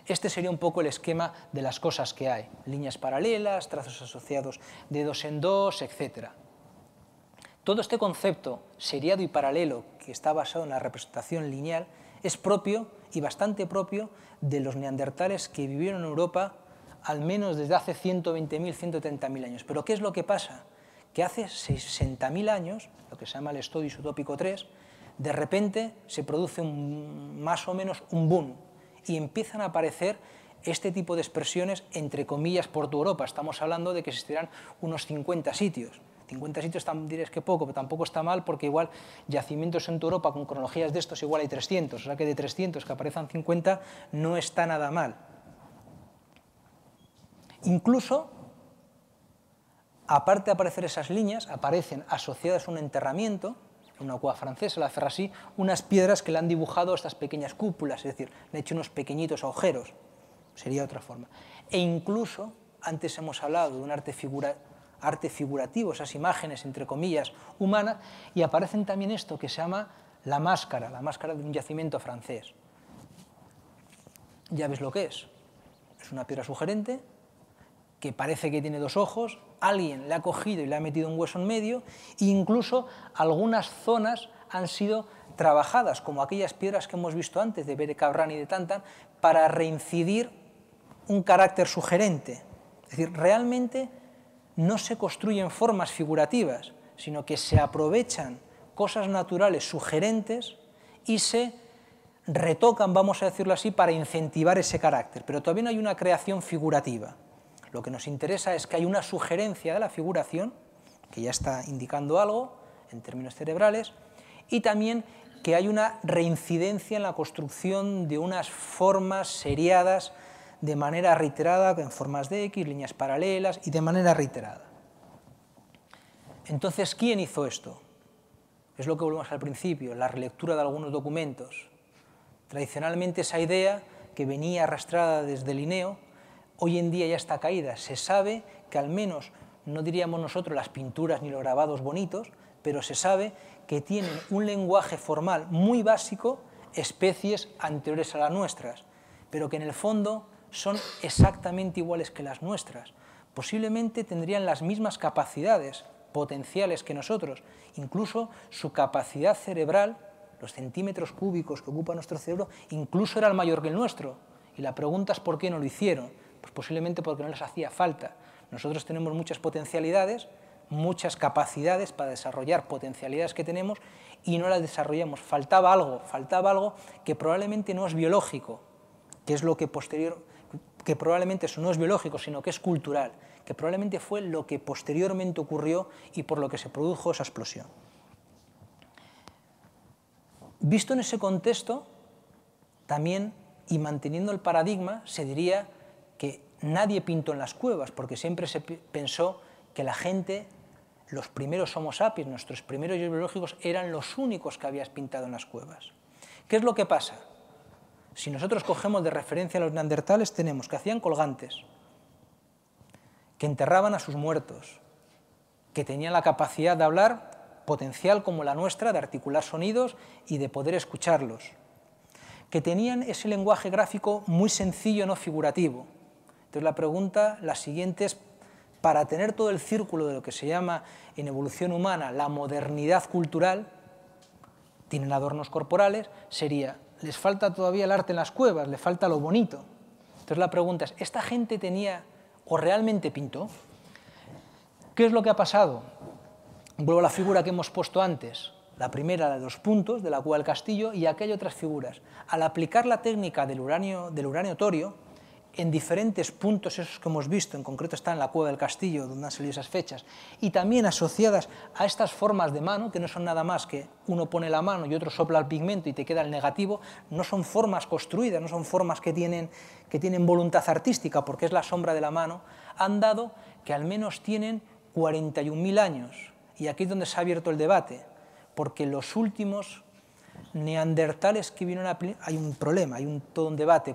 Este sería un poco el esquema de las cosas que hay. Líneas paralelas, trazos asociados de dos en dos, etc. Todo este concepto seriado y paralelo, que está basado en la representación lineal, es propio y bastante propio de los neandertales que vivieron en Europa al menos desde hace 120.000, 130.000 años. Pero ¿qué es lo que pasa? Que hace 60.000 años, lo que se llama el estudio isotópico 3, de repente se produce más o menos un boom y empiezan a aparecer este tipo de expresiones, entre comillas, por toda Europa. Estamos hablando de que existirán unos 50 sitios. 50 sitios diréis que poco, pero tampoco está mal, porque igual yacimientos en toda Europa con cronologías de estos igual hay 300, o sea que de 300 que aparezcan 50 no está nada mal. Incluso, aparte de aparecer esas líneas, aparecen asociadas a un enterramiento, en una cueva francesa, la Ferrasí, unas piedras que le han dibujado estas pequeñas cúpulas, es decir, le han hecho unos pequeñitos agujeros, sería otra forma. E incluso, antes hemos hablado de un arte figurativo, esas imágenes, entre comillas, humanas, y aparecen también esto que se llama la máscara de un yacimiento francés. Ya veis lo que es. Es una piedra sugerente, que parece que tiene dos ojos, alguien la ha cogido y le ha metido un hueso en medio, e incluso algunas zonas han sido trabajadas, como aquellas piedras que hemos visto antes de Bere Cabrán y de Tantan, para reincidir un carácter sugerente. Es decir, realmente no se construyen formas figurativas, sino que se aprovechan cosas naturales sugerentes y se retocan, vamos a decirlo así, para incentivar ese carácter. Pero todavía no hay una creación figurativa. Lo que nos interesa es que hay una sugerencia de la figuración, que ya está indicando algo en términos cerebrales, y también que hay una reincidencia en la construcción de unas formas seriadas de manera reiterada, en formas de X, líneas paralelas y de manera reiterada. Entonces, ¿quién hizo esto? Es lo que volvemos al principio, la relectura de algunos documentos. Tradicionalmente esa idea, que venía arrastrada desde Lineo, hoy en día ya está caída. Se sabe que al menos, no diríamos nosotros las pinturas ni los grabados bonitos, pero se sabe que tienen un lenguaje formal muy básico, especies anteriores a las nuestras, pero que en el fondo son exactamente iguales que las nuestras. Posiblemente tendrían las mismas capacidades potenciales que nosotros, incluso su capacidad cerebral, los centímetros cúbicos que ocupa nuestro cerebro, incluso era mayor que el nuestro. Y la pregunta es ¿por qué no lo hicieron? Pues posiblemente porque no les hacía falta. Nosotros tenemos muchas potencialidades, muchas capacidades para desarrollar potencialidades que tenemos y no las desarrollamos. Faltaba algo que probablemente no es biológico, que es lo que posterior, que probablemente eso no es biológico, sino que es cultural, que probablemente fue lo que posteriormente ocurrió y por lo que se produjo esa explosión. Visto en ese contexto, también, y manteniendo el paradigma, se diría que nadie pintó en las cuevas, porque siempre se pensó que la gente, los primeros Homo sapiens, nuestros primeros hierbos biológicos, eran los únicos que habías pintado en las cuevas. ¿Qué es lo que pasa? Si nosotros cogemos de referencia a los neandertales, tenemos que hacían colgantes, que enterraban a sus muertos, que tenían la capacidad de hablar potencial como la nuestra, de articular sonidos y de poder escucharlos, que tenían ese lenguaje gráfico muy sencillo, no figurativo. Entonces la pregunta, la siguiente es, para tener todo el círculo de lo que se llama en evolución humana la modernidad cultural, tienen adornos corporales, sería, les falta todavía el arte en las cuevas, les falta lo bonito. Entonces la pregunta es, ¿esta gente tenía o realmente pintó? ¿Qué es lo que ha pasado? Vuelvo a la figura que hemos puesto antes, la primera, la de los puntos, de la Cueva del Castillo, y aquí hay otras figuras. Al aplicar la técnica del uranio torio, en diferentes puntos, esos que hemos visto, en concreto está en la Cueva del Castillo, donde han salido esas fechas, y también asociadas a estas formas de mano, que no son nada más que uno pone la mano y otro sopla el pigmento y te queda el negativo, no son formas construidas, no son formas que tienen voluntad artística, porque es la sombra de la mano, han dado que al menos tienen 41.000 años. Y aquí es donde se ha abierto el debate, porque los últimos neandertales que vinieron a... Hay un problema, hay todo un debate.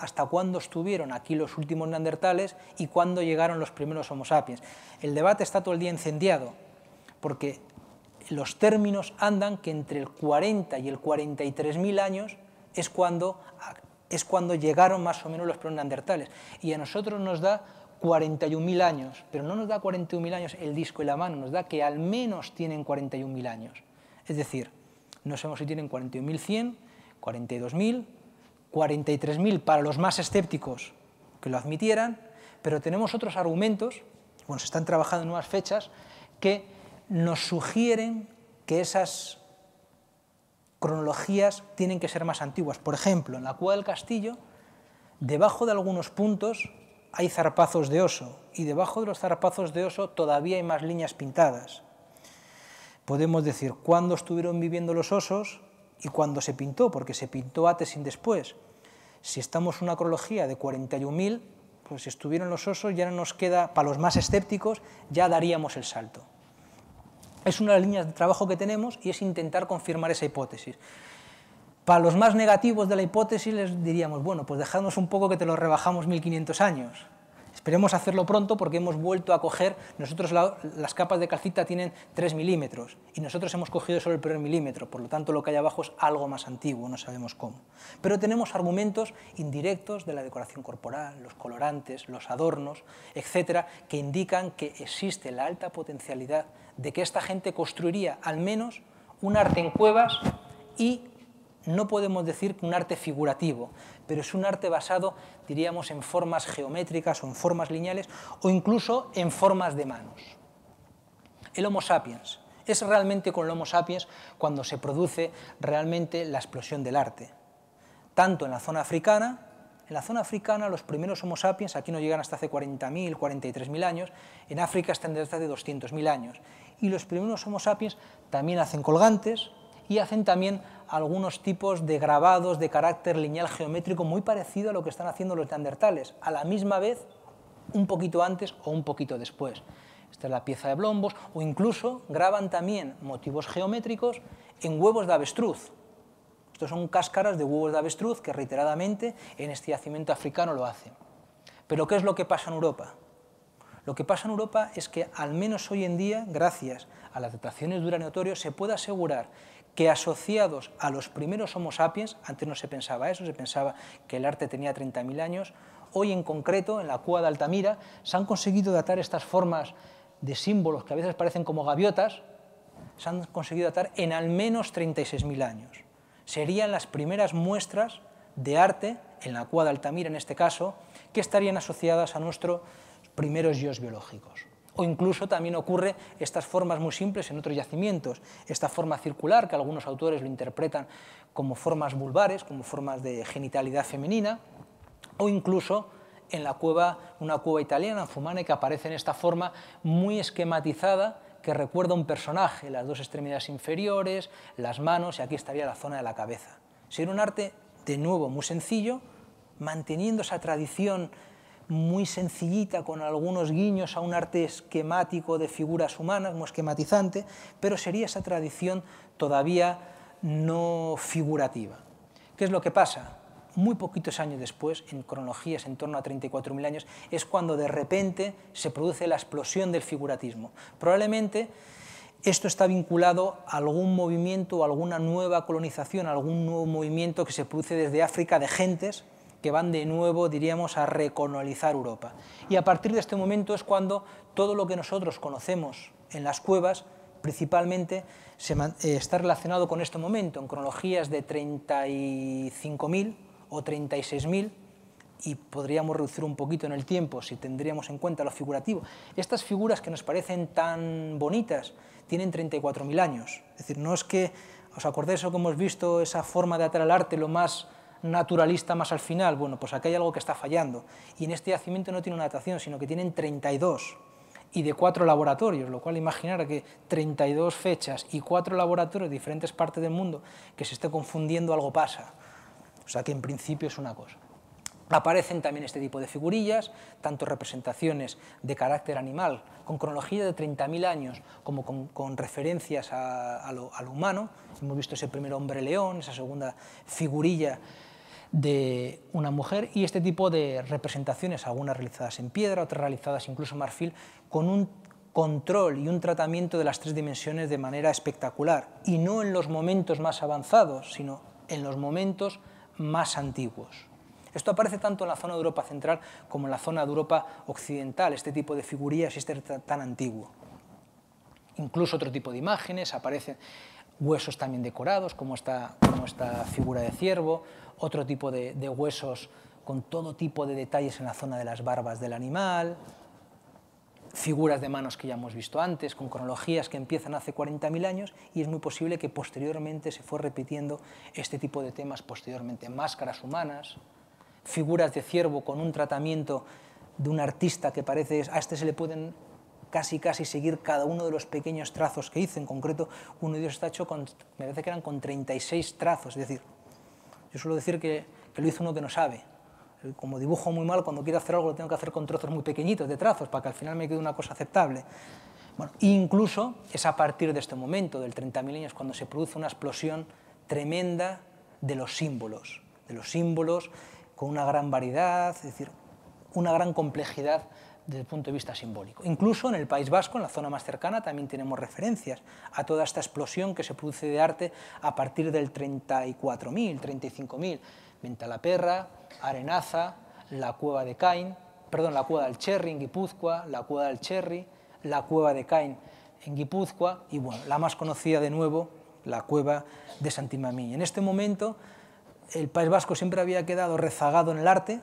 ¿Hasta cuándo estuvieron aquí los últimos neandertales y cuándo llegaron los primeros Homo sapiens? El debate está todo el día incendiado, porque los términos andan que entre el 40 y el 43.000 años es cuando llegaron más o menos los primeros neandertales. Y a nosotros nos da 41.000 años, pero no nos da 41.000 años el disco y la mano, nos da que al menos tienen 41.000 años. Es decir, no sabemos si tienen 41.100, 42.000, 43.000 para los más escépticos que lo admitieran, pero tenemos otros argumentos, bueno, se están trabajando en nuevas fechas, que nos sugieren que esas cronologías tienen que ser más antiguas. Por ejemplo, en la Cueva del Castillo, debajo de algunos puntos hay zarpazos de oso y debajo de los zarpazos de oso todavía hay más líneas pintadas. Podemos decir cuándo estuvieron viviendo los osos y cuándo se pintó, porque se pintó antes y después. Si estamos en una cronología de 41.000, pues si estuvieron los osos ya no nos queda, para los más escépticos, ya daríamos el salto. Es una de las líneas de trabajo que tenemos y es intentar confirmar esa hipótesis. Para los más negativos de la hipótesis les diríamos, bueno, pues dejadnos un poco que te lo rebajamos 1.500 años. Esperemos hacerlo pronto porque hemos vuelto a coger, nosotros las capas de calcita tienen 3 milímetros y nosotros hemos cogido solo el primer milímetro, por lo tanto lo que hay abajo es algo más antiguo, no sabemos cómo. Pero tenemos argumentos indirectos de la decoración corporal, los colorantes, los adornos, etcétera, que indican que existe la alta potencialidad de que esta gente construiría al menos un arte en cuevas y no podemos decir que un arte figurativo, pero es un arte basado, diríamos, en formas geométricas o en formas lineales o incluso en formas de manos. El Homo sapiens. Es realmente con el Homo sapiens cuando se produce realmente la explosión del arte. Tanto en la zona africana, los primeros Homo sapiens, aquí no llegan hasta hace 40.000, 43.000 años, en África están desde hace 200.000 años. Y los primeros Homo sapiens también hacen colgantes y hacen también algunos tipos de grabados de carácter lineal geométrico muy parecido a lo que están haciendo los neandertales, a la misma vez, un poquito antes o un poquito después. Esta es la pieza de Blombos, o incluso graban también motivos geométricos en huevos de avestruz. Estos son cáscaras de huevos de avestruz que reiteradamente en este yacimiento africano lo hacen. Pero ¿qué es lo que pasa en Europa? Lo que pasa en Europa es que al menos hoy en día, gracias a las dataciones de uranio-torio, se puede asegurar que asociados a los primeros Homo sapiens, antes no se pensaba eso, se pensaba que el arte tenía 30.000 años, hoy en concreto, en la Cueva de Altamira, se han conseguido datar estas formas de símbolos que a veces parecen como gaviotas, se han conseguido datar en al menos 36.000 años. Serían las primeras muestras de arte, en la Cueva de Altamira en este caso, que estarían asociadas a nuestros primeros yos biológicos. O incluso también ocurre estas formas muy simples en otros yacimientos, esta forma circular que algunos autores lo interpretan como formas vulvares, como formas de genitalidad femenina, o incluso en la cueva, una cueva italiana, Fumane, que aparece en esta forma muy esquematizada que recuerda a un personaje, las dos extremidades inferiores, las manos y aquí estaría la zona de la cabeza. Sería un arte, de nuevo, muy sencillo, manteniendo esa tradición muy sencillita, con algunos guiños a un arte esquemático de figuras humanas, muy esquematizante, pero sería esa tradición todavía no figurativa. ¿Qué es lo que pasa? Muy poquitos años después, en cronologías en torno a 34.000 años, es cuando de repente se produce la explosión del figuratismo. Probablemente esto está vinculado a algún movimiento, a alguna nueva colonización, a algún nuevo movimiento que se produce desde África de gentes que van de nuevo, diríamos, a recolonizar Europa. Y a partir de este momento es cuando todo lo que nosotros conocemos en las cuevas, principalmente, está relacionado con este momento, en cronologías de 35.000 o 36.000, y podríamos reducir un poquito en el tiempo si tendríamos en cuenta lo figurativo. Estas figuras que nos parecen tan bonitas tienen 34.000 años. Es decir, no es que, ¿os acordáis lo que hemos visto, esa forma de atar al arte, lo más naturalista más al final? Bueno, pues aquí hay algo que está fallando y en este yacimiento no tiene una datación, sino que tienen 32 y de 4 laboratorios, lo cual imaginar que 32 fechas y 4 laboratorios de diferentes partes del mundo que se esté confundiendo, algo pasa. O sea que en principio es una cosa. Aparecen también este tipo de figurillas, tanto representaciones de carácter animal con cronología de 30.000 años como con referencias a lo humano. Hemos visto ese primer hombre león, esa segunda figurilla de una mujer y este tipo de representaciones, algunas realizadas en piedra, otras realizadas incluso en marfil, con un control y un tratamiento de las tres dimensiones de manera espectacular y no en los momentos más avanzados, sino en los momentos más antiguos. Esto aparece tanto en la zona de Europa central como en la zona de Europa occidental. Este tipo de figurillas existe tan antiguo. Incluso otro tipo de imágenes, aparecen huesos también decorados, como esta figura de ciervo, otro tipo de huesos con todo tipo de detalles en la zona de las barbas del animal, figuras de manos que ya hemos visto antes, con cronologías que empiezan hace 40.000 años, y es muy posible que posteriormente se fue repitiendo este tipo de temas posteriormente. Máscaras humanas, figuras de ciervo con un tratamiento de un artista que parece, a este se le pueden casi seguir cada uno de los pequeños trazos que hizo. En concreto, uno de ellos está hecho con, me parece que eran con 36 trazos, es decir, yo suelo decir que lo hizo uno que no sabe. Como dibujo muy mal, cuando quiero hacer algo lo tengo que hacer con trozos muy pequeñitos de trazos para que al final me quede una cosa aceptable. Bueno, incluso es a partir de este momento, del 30.000 años, cuando se produce una explosión tremenda de los símbolos con una gran variedad, es decir, una gran complejidad desde el punto de vista simbólico. Incluso en el País Vasco, en la zona más cercana, también tenemos referencias a toda esta explosión que se produce de arte a partir del 34.000, 35.000, Ventalaperra, Arenaza, la Cueva de Caín, perdón, la Cueva del Cherry en Guipúzcoa, la Cueva del Cherry, la Cueva de Caín en Guipúzcoa y, bueno, la más conocida de nuevo, la Cueva de Santimamiñe. En este momento, el País Vasco siempre había quedado rezagado en el arte,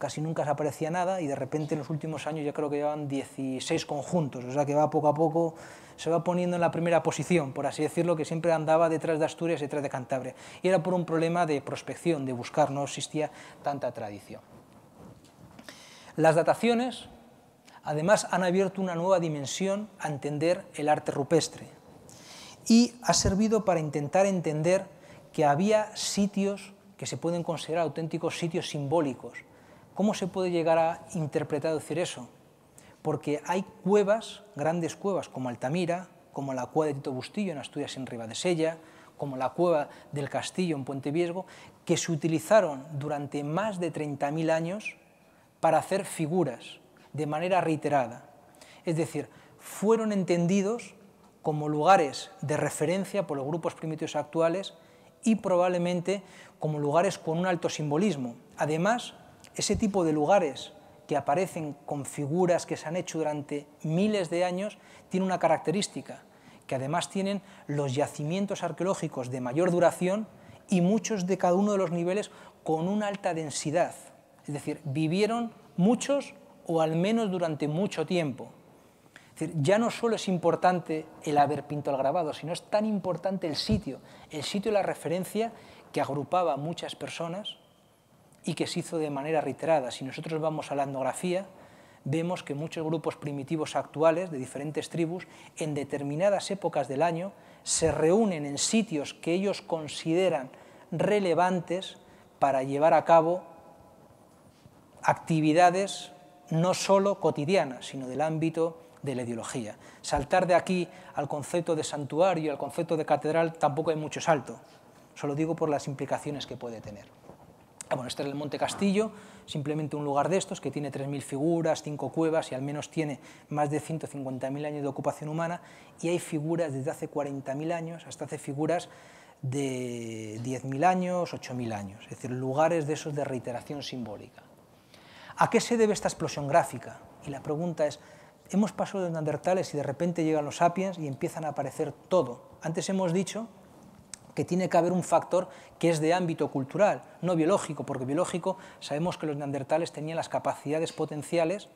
casi nunca se aparecía nada, y de repente en los últimos años ya creo que llevan 16 conjuntos, o sea que va poco a poco, se va poniendo en la primera posición, por así decirlo, que siempre andaba detrás de Asturias, detrás de Cantabria, y era por un problema de prospección, de buscar, no existía tanta tradición. Las dataciones, además, han abierto una nueva dimensión a entender el arte rupestre, y ha servido para intentar entender que había sitios que se pueden considerar auténticos sitios simbólicos. ¿Cómo se puede llegar a interpretar o decir eso? Porque hay cuevas, grandes cuevas, como Altamira, como la cueva de Tito Bustillo en Asturias, en Ribadesella, como la cueva del Castillo en Puente Viesgo, que se utilizaron durante más de 30.000 años para hacer figuras de manera reiterada. Es decir, fueron entendidos como lugares de referencia por los grupos primitivos actuales y probablemente como lugares con un alto simbolismo. Además, ese tipo de lugares que aparecen con figuras que se han hecho durante miles de años tiene una característica, que además tienen los yacimientos arqueológicos de mayor duración y muchos de cada uno de los niveles con una alta densidad. Es decir, vivieron muchos o al menos durante mucho tiempo. Es decir, ya no solo es importante el haber pintado el grabado, sino es tan importante el sitio y la referencia que agrupaba a muchas personas y que se hizo de manera reiterada. Si nosotros vamos a la etnografía, vemos que muchos grupos primitivos actuales de diferentes tribus, en determinadas épocas del año, se reúnen en sitios que ellos consideran relevantes para llevar a cabo actividades no solo cotidianas, sino del ámbito de la ideología. Saltar de aquí al concepto de santuario y al concepto de catedral tampoco hay mucho salto, solo digo por las implicaciones que puede tener. Bueno, este es el Monte Castillo, simplemente un lugar de estos que tiene 3.000 figuras, 5 cuevas y al menos tiene más de 150.000 años de ocupación humana, y hay figuras desde hace 40.000 años hasta hace figuras de 10.000 años, 8.000 años, es decir, lugares de esos de reiteración simbólica. ¿A qué se debe esta explosión gráfica? Y la pregunta es, hemos pasado de los neandertales y de repente llegan los sapiens y empiezan a aparecer todo. Antes hemos dicho que tiene que haber un factor que es de ámbito cultural, no biológico, porque biológico sabemos que los neandertales tenían las capacidades potenciales,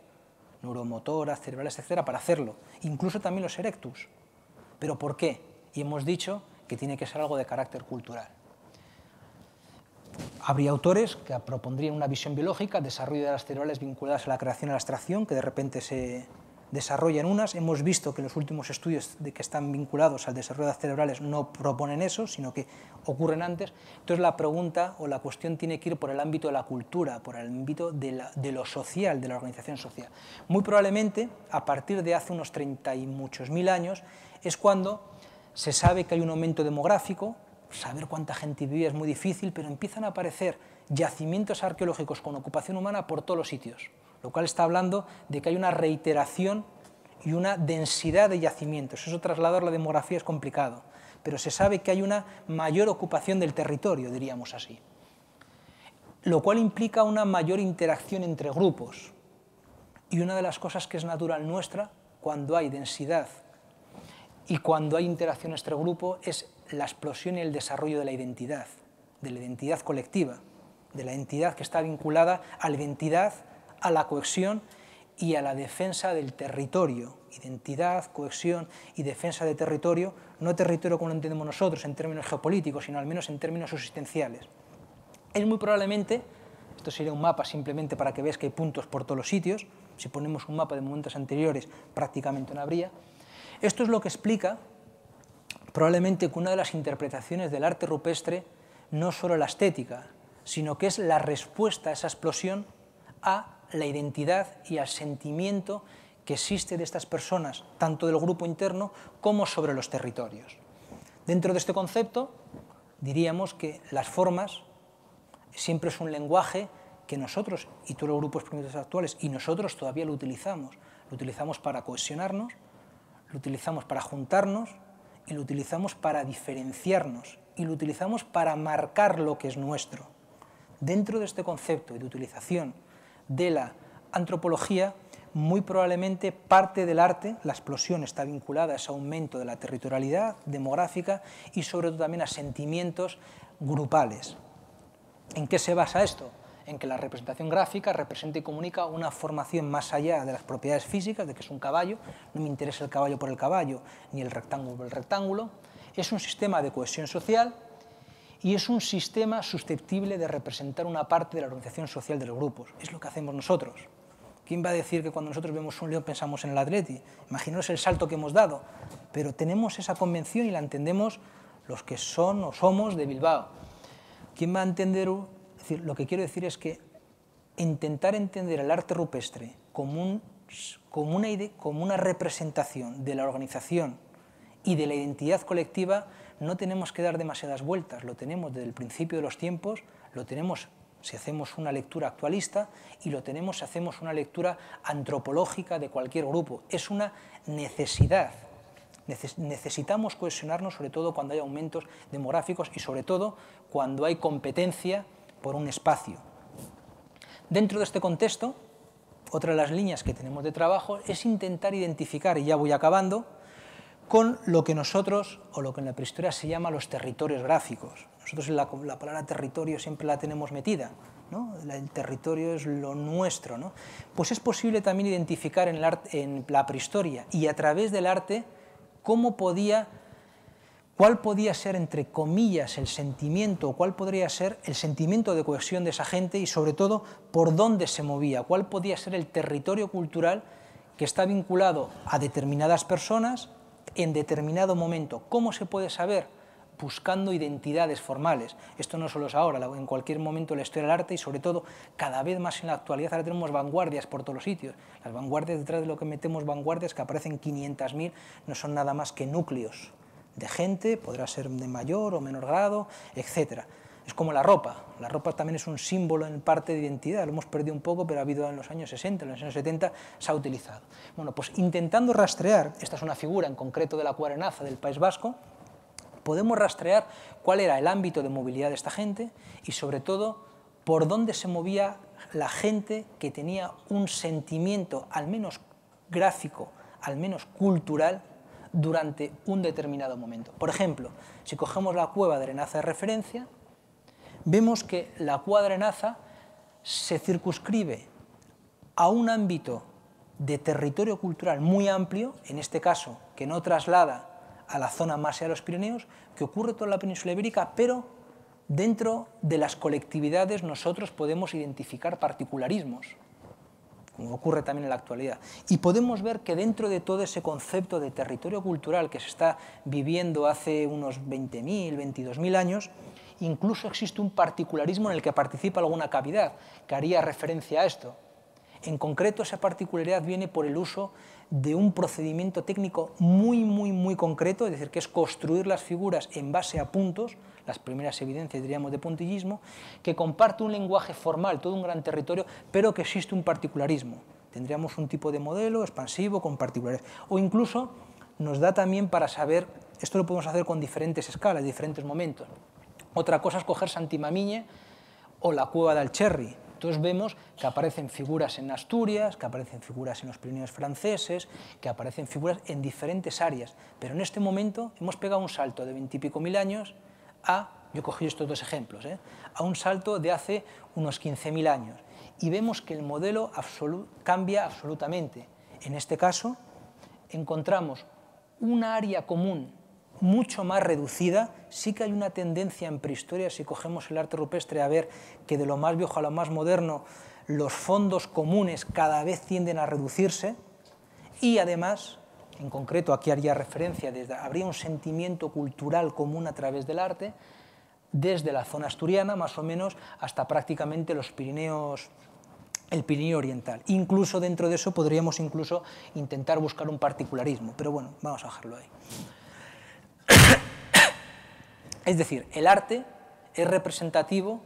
neuromotoras, cerebrales, etcétera, para hacerlo, incluso también los erectus. ¿Pero por qué? Y hemos dicho que tiene que ser algo de carácter cultural. Habría autores que propondrían una visión biológica, desarrollo de las cerebrales vinculadas a la creación y a la abstracción, que de repente se desarrollan unas. Hemos visto que los últimos estudios que están vinculados al desarrollo de las cerebrales no proponen eso, sino que ocurren antes. Entonces la pregunta o la cuestión tiene que ir por el ámbito de la cultura, por el ámbito de lo social, de la organización social. Muy probablemente, a partir de hace unos 30 y muchos mil años, es cuando se sabe que hay un aumento demográfico. Saber cuánta gente vive es muy difícil, pero empiezan a aparecer yacimientos arqueológicos con ocupación humana por todos los sitios, lo cual está hablando de que hay una reiteración y una densidad de yacimientos. Eso trasladar la demografía es complicado, pero se sabe que hay una mayor ocupación del territorio, diríamos así. lo cual implica una mayor interacción entre grupos. Y una de las cosas que es natural nuestra, cuando hay densidad y cuando hay interacción entre grupos, es la explosión y el desarrollo de la identidad colectiva, de la identidad que está vinculada a la identidad, a la cohesión y a la defensa del territorio. Identidad, cohesión y defensa de territorio, no territorio como lo entendemos nosotros en términos geopolíticos, sino al menos en términos subsistenciales. Es muy probablemente, esto sería un mapa simplemente para que veas que hay puntos por todos los sitios, si ponemos un mapa de momentos anteriores prácticamente no habría, esto es lo que explica probablemente que una de las interpretaciones del arte rupestre no solo la estética, sino que es la respuesta a esa explosión a la identidad y al sentimiento que existe de estas personas, tanto del grupo interno como sobre los territorios. Dentro de este concepto diríamos que las formas siempre es un lenguaje que nosotros y todos los grupos primitivos actuales y nosotros todavía lo utilizamos para cohesionarnos, lo utilizamos para juntarnos y lo utilizamos para diferenciarnos y lo utilizamos para marcar lo que es nuestro. Dentro de este concepto y de utilización de la antropología, muy probablemente parte del arte, la explosión está vinculada a ese aumento de la territorialidad demográfica y sobre todo también a sentimientos grupales. ¿En qué se basa esto? En que la representación gráfica representa y comunica una formación más allá de las propiedades físicas, de que es un caballo, no me interesa el caballo por el caballo, ni el rectángulo por el rectángulo, es un sistema de cohesión social y es un sistema susceptible de representar una parte de la organización social de los grupos, es lo que hacemos nosotros. ¿Quién va a decir que cuando nosotros vemos un león pensamos en el atleti? Imaginaos el salto que hemos dado, pero tenemos esa convención y la entendemos los que son o somos de Bilbao. ¿Quién va a entender? Es decir, lo que quiero decir es que intentar entender el arte rupestre como una representación de la organización y de la identidad colectiva no tenemos que dar demasiadas vueltas, lo tenemos desde el principio de los tiempos, lo tenemos si hacemos una lectura actualista y lo tenemos si hacemos una lectura antropológica de cualquier grupo. Es una necesidad. Necesitamos cohesionarnos sobre todo cuando hay aumentos demográficos y sobre todo cuando hay competencia por un espacio. Dentro de este contexto, otra de las líneas que tenemos de trabajo es intentar identificar, y ya voy acabando, con lo que nosotros, o lo que en la prehistoria se llama los territorios gráficos. Nosotros la palabra territorio siempre la tenemos metida, ¿no? El territorio es lo nuestro, ¿no? Pues es posible también identificar en la prehistoria y a través del arte cuál podía ser, entre comillas, el sentimiento, cuál podría ser el sentimiento de cohesión de esa gente y, sobre todo, por dónde se movía, cuál podía ser el territorio cultural que está vinculado a determinadas personas en determinado momento. ¿Cómo se puede saber? Buscando identidades formales. Esto no solo es ahora, en cualquier momento de la historia del arte y, sobre todo, cada vez más en la actualidad. Ahora tenemos vanguardias por todos los sitios. Las vanguardias, detrás de lo que metemos vanguardias, que aparecen 500.000, no son nada más que núcleos de gente, podrá ser de mayor o menor grado, etc. Es como la ropa. La ropa también es un símbolo en parte de identidad. Lo hemos perdido un poco, pero ha habido en los años 60, en los años 70 se ha utilizado. Bueno, pues intentando rastrear, esta es una figura en concreto de la Arenaza del País Vasco, podemos rastrear cuál era el ámbito de movilidad de esta gente y, sobre todo, por dónde se movía la gente que tenía un sentimiento, al menos gráfico, al menos cultural, durante un determinado momento. Por ejemplo, si cogemos la cueva de Arenaza de referencia, vemos que la cueva de Arenaza se circunscribe a un ámbito de territorio cultural muy amplio, en este caso, que no traslada a la zona más allá de los Pirineos, que ocurre toda la península ibérica, pero dentro de las colectividades nosotros podemos identificar particularismos, como ocurre también en la actualidad. Y podemos ver que dentro de todo ese concepto de territorio cultural que se está viviendo hace unos 20.000, 22.000 años, incluso existe un particularismo en el que participa alguna cavidad, que haría referencia a esto. En concreto, esa particularidad viene por el uso de un procedimiento técnico muy concreto, es decir, que es construir las figuras en base a puntos, las primeras evidencias, diríamos, de puntillismo, que comparte un lenguaje formal, todo un gran territorio, pero que existe un particularismo. Tendríamos un tipo de modelo expansivo con particularidades. O incluso nos da también para saber, esto lo podemos hacer con diferentes escalas, diferentes momentos. Otra cosa es coger Santimamiñe o la Cueva del Cherry. Entonces vemos que aparecen figuras en Asturias, que aparecen figuras en los Pirineos franceses, que aparecen figuras en diferentes áreas. Pero en este momento hemos pegado un salto de 20 y pico mil años a, yo he cogido estos dos ejemplos, a un salto de hace unos 15 000 años. Y vemos que el modelo cambia absolutamente. En este caso encontramos una área común mucho más reducida. Sí que hay una tendencia en prehistoria, si cogemos el arte rupestre, a ver que de lo más viejo a lo más moderno los fondos comunes cada vez tienden a reducirse, y además, en concreto aquí haría referencia, habría un sentimiento cultural común a través del arte, desde la zona asturiana más o menos hasta prácticamente los Pirineos, el Pirineo Oriental. Incluso dentro de eso podríamos incluso intentar buscar un particularismo, pero bueno, vamos a dejarlo ahí. Es decir, el arte es representativo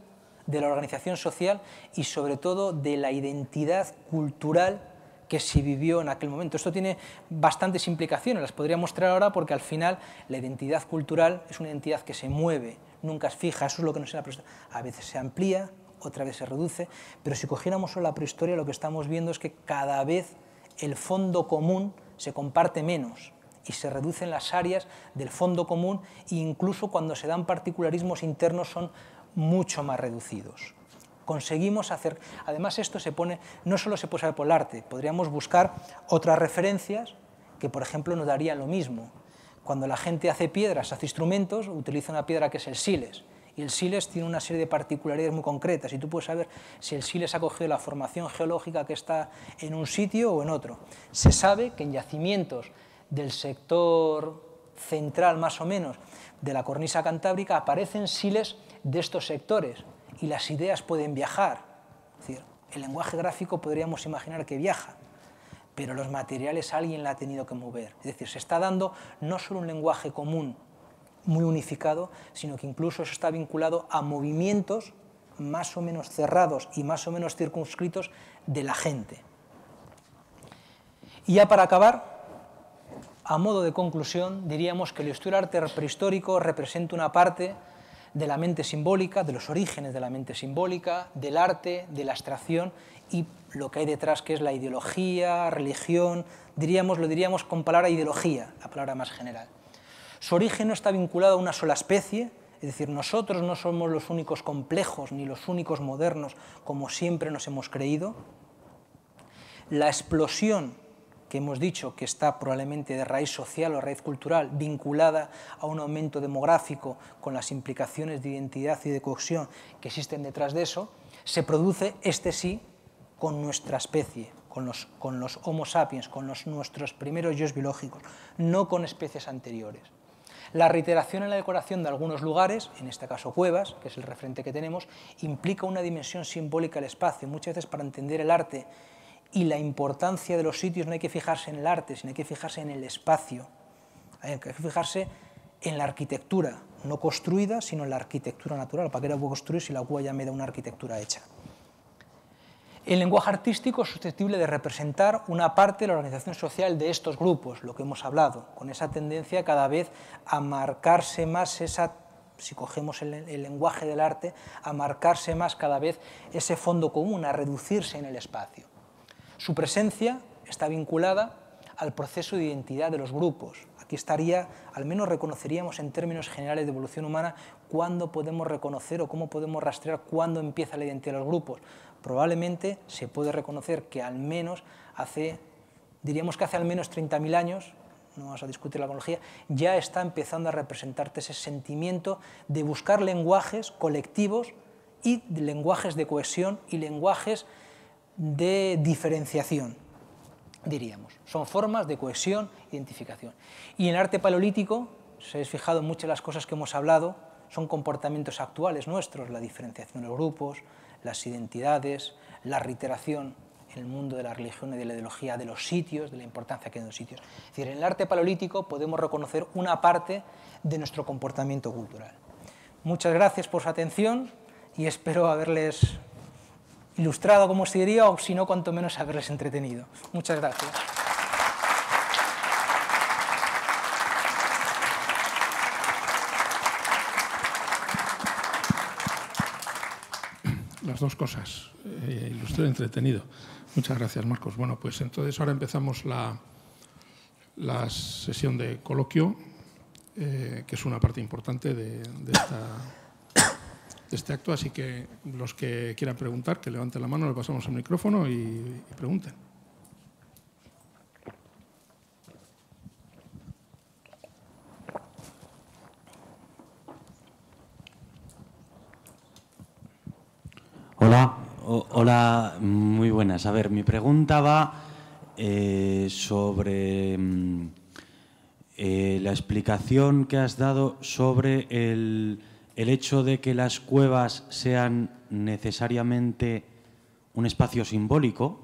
de la organización social y sobre todo de la identidad cultural que se vivió en aquel momento. Esto tiene bastantes implicaciones, las podría mostrar ahora, porque al final la identidad cultural es una identidad que se mueve, nunca es fija, eso es lo que nos enseña la prehistoria. A veces se amplía, otra vez se reduce, pero si cogiéramos solo la prehistoria, lo que estamos viendo es que cada vez el fondo común se comparte menos y se reducen las áreas del fondo común, e incluso cuando se dan particularismos internos son mucho más reducidos. Conseguimos hacer... Además, esto se pone, no solo se puede saber por el arte, podríamos buscar otras referencias que, por ejemplo, nos darían lo mismo. Cuando la gente hace piedras, hace instrumentos, utiliza una piedra que es el sílex. Y el sílex tiene una serie de particularidades muy concretas, y tú puedes saber si el sílex ha cogido la formación geológica que está en un sitio o en otro. Se sabe que en yacimientos del sector central, más o menos, de la cornisa cantábrica, aparecen sílex de estos sectores, y las ideas pueden viajar. Es decir, el lenguaje gráfico podríamos imaginar que viaja, pero los materiales alguien la ha tenido que mover. Es decir, se está dando no solo un lenguaje común muy unificado, sino que incluso eso está vinculado a movimientos más o menos cerrados y más o menos circunscritos de la gente. Y ya para acabar, a modo de conclusión, diríamos que el historiarte prehistórico representa una parte de la mente simbólica, de los orígenes de la mente simbólica, del arte, de la abstracción y lo que hay detrás, que es la ideología, religión, lo diríamos con palabra ideología, la palabra más general. Su origen no está vinculado a una sola especie, es decir, nosotros no somos los únicos complejos ni los únicos modernos como siempre nos hemos creído. La explosión que hemos dicho que está probablemente de raíz social o raíz cultural, vinculada a un aumento demográfico con las implicaciones de identidad y de cohesión que existen detrás de eso, se produce, este sí, con nuestra especie, con los Homo sapiens, nuestros primeros yo's biológicos, no con especies anteriores. La reiteración en la decoración de algunos lugares, en este caso cuevas, que es el referente que tenemos, implica una dimensión simbólica del espacio. Muchas veces para entender el arte y la importancia de los sitios no hay que fijarse en el arte, sino hay que fijarse en el espacio, hay que fijarse en la arquitectura, no construida, sino en la arquitectura natural. ¿Para qué la voy a construir si la cueva ya me da una arquitectura hecha? El lenguaje artístico es susceptible de representar una parte de la organización social de estos grupos, lo que hemos hablado, con esa tendencia cada vez a marcarse más esa, si cogemos el lenguaje del arte, a marcarse más cada vez ese fondo común, a reducirse en el espacio. Su presencia está vinculada al proceso de identidad de los grupos. Aquí estaría, al menos reconoceríamos en términos generales de evolución humana, cuándo podemos reconocer o cómo podemos rastrear cuándo empieza la identidad de los grupos. Probablemente se puede reconocer que al menos hace, diríamos que hace al menos 30 000 años, no vamos a discutir la cronología, ya está empezando a representarse ese sentimiento de buscar lenguajes colectivos y lenguajes de cohesión y lenguajes de diferenciación, diríamos. Son formas de cohesión, identificación. Y en el arte paleolítico, si habéis fijado, muchas de las cosas que hemos hablado son comportamientos actuales nuestros, la diferenciación de los grupos, las identidades, la reiteración en el mundo de la religión y de la ideología, de los sitios, de la importancia que hay en los sitios. Es decir, en el arte paleolítico podemos reconocer una parte de nuestro comportamiento cultural. Muchas gracias por su atención y espero haberles ilustrado, como se diría, o si no, cuanto menos haberles entretenido. Muchas gracias. las dos cosas. Ilustre, entretenido. Muchas gracias, Marcos. Bueno, pues entonces ahora empezamos la sesión de coloquio, que es una parte importante de este acto. Así que los que quieran preguntar, que levanten la mano, le pasamos el micrófono y pregunten. Hola. Hola, muy buenas. A ver, mi pregunta va sobre la explicación que has dado sobre el hecho de que las cuevas sean necesariamente un espacio simbólico.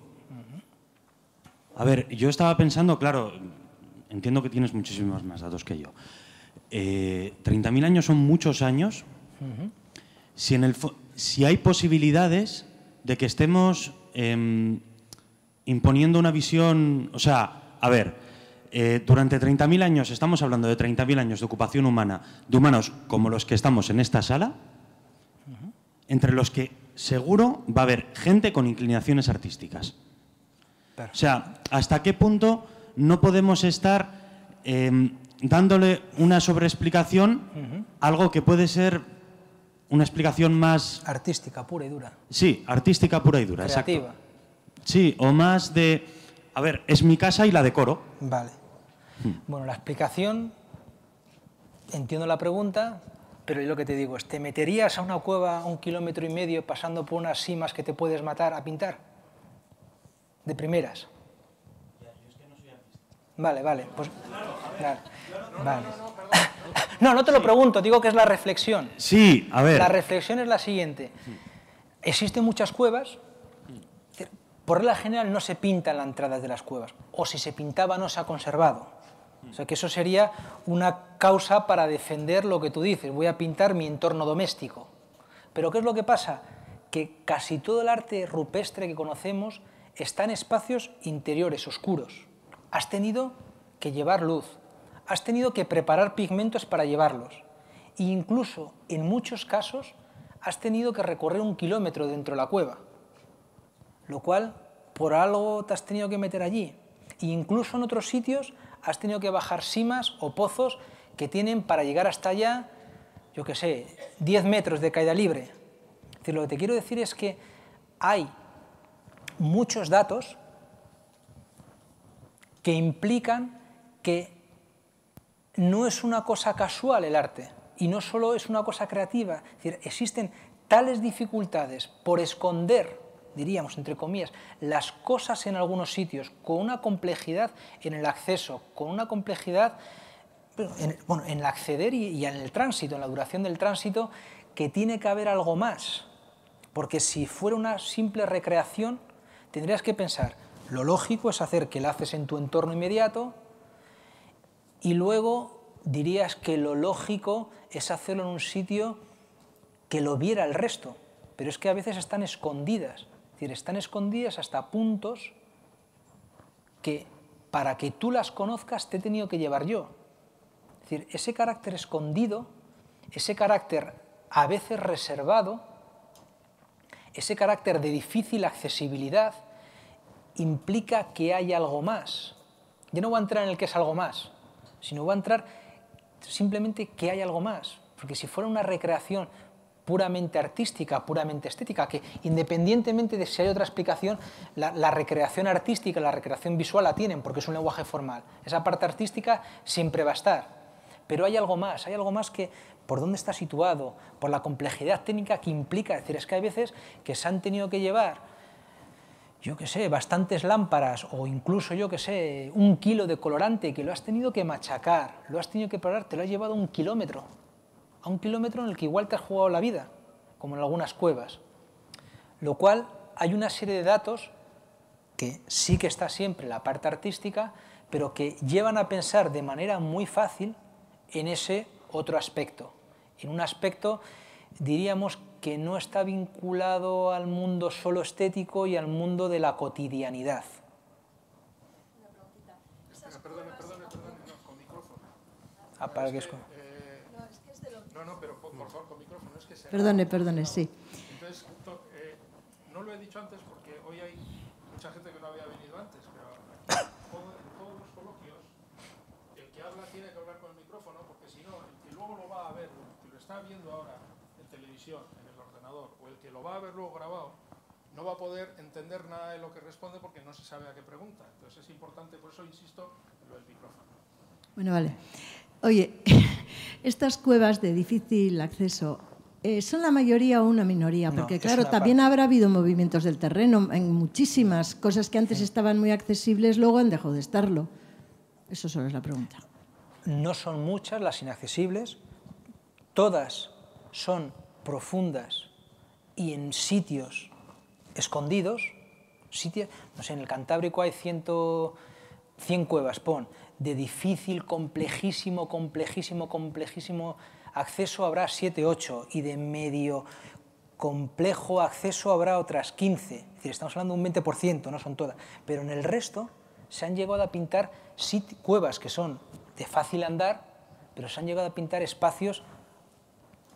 A ver, yo estaba pensando, claro, entiendo que tienes muchísimos más datos que yo. 30.000 años son muchos años. Si hay posibilidades de que estemos imponiendo una visión, o sea, a ver, durante 30.000 años, estamos hablando de 30.000 años de ocupación humana, de humanos como los que estamos en esta sala, entre los que seguro va a haber gente con inclinaciones artísticas. Perfecto. O sea, ¿hasta qué punto no podemos estar dándole una sobreexplicación, algo que puede ser una explicación más... artística, pura y dura. Sí, artística, pura y dura, creativa. Exacto. Sí, o más de... A ver, es mi casa y la decoro. Vale. Bueno, la explicación... Entiendo la pregunta, pero yo lo que te digo es, ¿te meterías a una cueva a 1,5 kilómetros pasando por unas simas que te puedes matar a pintar? De primeras. Ya, yo es que no soy artista. Vale, vale. Pues... Claro, a ver, vale. No, perdón. No, no te lo pregunto, digo que es la reflexión. Sí, a ver. La reflexión es la siguiente. Existen muchas cuevas, por regla general no se pintan las entradas de las cuevas, o si se pintaba no se ha conservado. O sea que eso sería una causa para defender lo que tú dices, voy a pintar mi entorno doméstico. Pero ¿qué es lo que pasa? Que casi todo el arte rupestre que conocemos está en espacios interiores, oscuros. Has tenido que llevar luz. Has tenido que preparar pigmentos para llevarlos. E incluso, en muchos casos, has tenido que recorrer 1 kilómetro dentro de la cueva. Lo cual, por algo te has tenido que meter allí. E incluso en otros sitios has tenido que bajar simas o pozos que tienen para llegar hasta allá, yo qué sé, 10 metros de caída libre. Es decir, lo que te quiero decir es que hay muchos datos que implican que no es una cosa casual el arte, y no solo es una cosa creativa. Es decir, existen tales dificultades por esconder, diríamos, entre comillas, las cosas en algunos sitios, con una complejidad en el acceso, con una complejidad en el acceder y en el tránsito, en la duración del tránsito, que tiene que haber algo más. Porque si fuera una simple recreación, tendrías que pensar, lo lógico es hacer que lo haces en tu entorno inmediato, y luego dirías que lo lógico es hacerlo en un sitio que lo viera el resto. Pero es que a veces están escondidas. Es decir, están escondidas hasta puntos que para que tú las conozcas te he tenido que llevar yo. Es decir, ese carácter escondido, ese carácter a veces reservado, ese carácter de difícil accesibilidad, implica que hay algo más. Yo no voy a entrar en el que es algo más, sino va a entrar simplemente que hay algo más. Porque si fuera una recreación puramente artística, puramente estética, que independientemente de si hay otra explicación, la recreación artística, la recreación visual la tienen, porque es un lenguaje formal. Esa parte artística siempre va a estar. Pero hay algo más que por dónde está situado, por la complejidad técnica que implica. Es decir, es que hay veces que se han tenido que llevar, yo qué sé, bastantes lámparas o incluso, yo qué sé, 1 kilo de colorante que lo has tenido que machacar, lo has tenido que preparar, te lo has llevado a 1 kilómetro en el que igual te has jugado la vida, como en algunas cuevas. Lo cual, hay una serie de datos que sí que está siempre la parte artística, pero que llevan a pensar de manera muy fácil en ese otro aspecto, en un aspecto, diríamos, que no está vinculado al mundo solo estético y al mundo de la cotidianidad. Perdone, sí. Entonces, No lo he dicho antes porque hoy hay mucha gente que no había venido antes, pero en todos los coloquios el que habla tiene que hablar con el micrófono, porque si no, el que luego lo va a ver, el que lo está viendo ahora en televisión, en el ordenador, o el que lo va a ver luego grabado, no va a poder entender nada de lo que responde porque no se sabe a qué pregunta. Entonces es importante, por eso insisto, en lo del micrófono. Bueno, vale. Oye, estas cuevas de difícil acceso, ¿son la mayoría o una minoría? Porque no, claro, también habrá habido movimientos del terreno en muchísimas cosas que antes estaban muy accesibles, luego han dejado de estarlo. Eso solo es la pregunta. No son muchas las inaccesibles, todas son profundas y en sitios escondidos, sitios, no sé, en el Cantábrico hay 100 cuevas, pon, de difícil, complejísimo acceso habrá 7, 8, y de medio complejo acceso habrá otras 15, es decir, estamos hablando de un 20%, no son todas, pero en el resto se han llegado a pintar cuevas que son de fácil andar, pero se han llegado a pintar espacios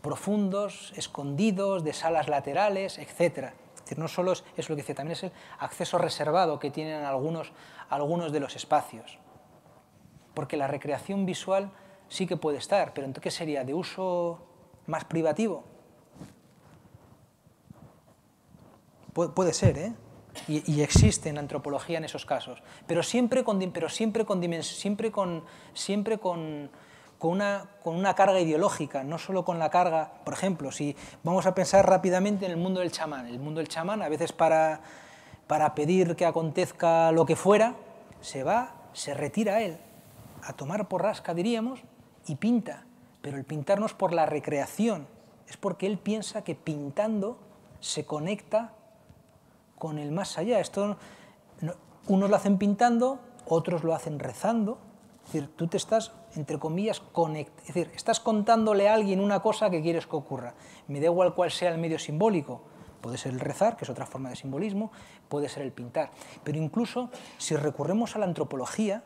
profundos, escondidos, de salas laterales, etc. Es decir, no solo es lo que dice, también es el acceso reservado que tienen algunos de los espacios. Porque la recreación visual sí que puede estar, pero entonces sería de uso más privativo. Puede ser, ¿eh? Y existe en la antropología en esos casos. Pero siempre con una carga ideológica, no solo con la carga, por ejemplo, si vamos a pensar rápidamente en el mundo del chamán. El mundo del chamán, a veces para pedir que acontezca lo que fuera, se va, se retira a él, a tomar porrasca, diríamos, y pinta. Pero el pintar no es por la recreación, es porque él piensa que pintando se conecta con el más allá. Esto, unos lo hacen pintando, otros lo hacen rezando. Es decir, tú te estás, entre comillas, es decir, estás contándole a alguien una cosa que quieres que ocurra. Me da igual cuál sea el medio simbólico. Puede ser el rezar, que es otra forma de simbolismo, puede ser el pintar. Pero incluso si recurrimos a la antropología,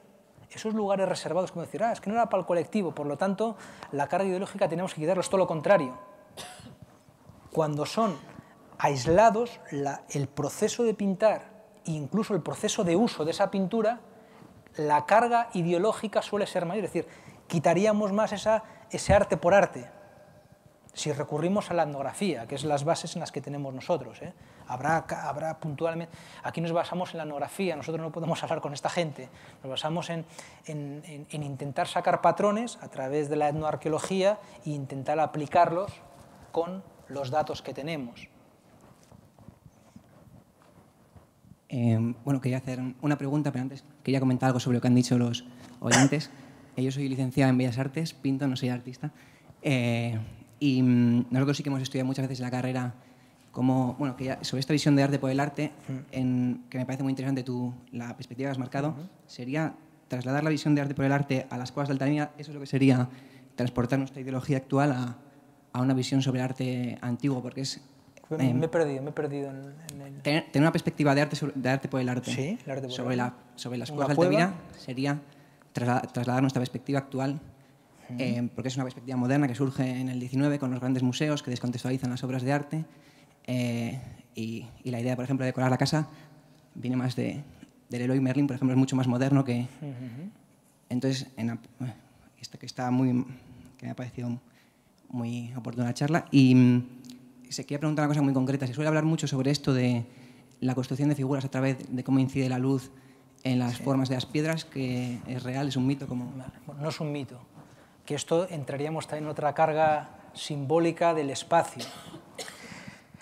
esos lugares reservados, como decir, ah, es que no era para el colectivo, por lo tanto, la carga ideológica tenemos que quitarlos, todo lo contrario. Cuando son aislados, el proceso de pintar, incluso el proceso de uso de esa pintura, la carga ideológica suele ser mayor, es decir, quitaríamos más ese arte por arte. Si recurrimos a la etnografía, que es las bases en las que tenemos nosotros, ¿eh? Habrá puntualmente... Aquí nos basamos en la etnografía, nosotros no podemos hablar con esta gente, nos basamos en intentar sacar patrones a través de la etnoarqueología e intentar aplicarlos con los datos que tenemos. Bueno, quería hacer una pregunta, pero antes quería comentar algo sobre lo que han dicho los oyentes. Yo soy licenciada en Bellas Artes, pinto, no soy artista. Y nosotros sí que hemos estudiado muchas veces en la carrera como, bueno, sobre esta visión de arte por el arte, que me parece muy interesante la perspectiva que has marcado, sería trasladar la visión de arte por el arte a las cuevas de Altamira. Eso es lo que sería transportar nuestra ideología actual a una visión sobre el arte antiguo, porque es... Me he perdido. Tener una perspectiva de arte por el arte, sí, el arte por sobre las cuevas de Altamira sería trasladar nuestra perspectiva actual, porque es una perspectiva moderna que surge en el XIX con los grandes museos que descontextualizan las obras de arte, y la idea, por ejemplo, de decorar la casa viene más del Leroy Merlin, por ejemplo, es mucho más moderno que... Entonces, que me ha parecido muy oportuna la charla, y... Se quería preguntar una cosa muy concreta. Se suele hablar mucho sobre esto de la construcción de figuras a través de cómo incide la luz en las formas de las piedras, que es real, es un mito. No es un mito. Que esto entraríamos también en otra carga simbólica del espacio.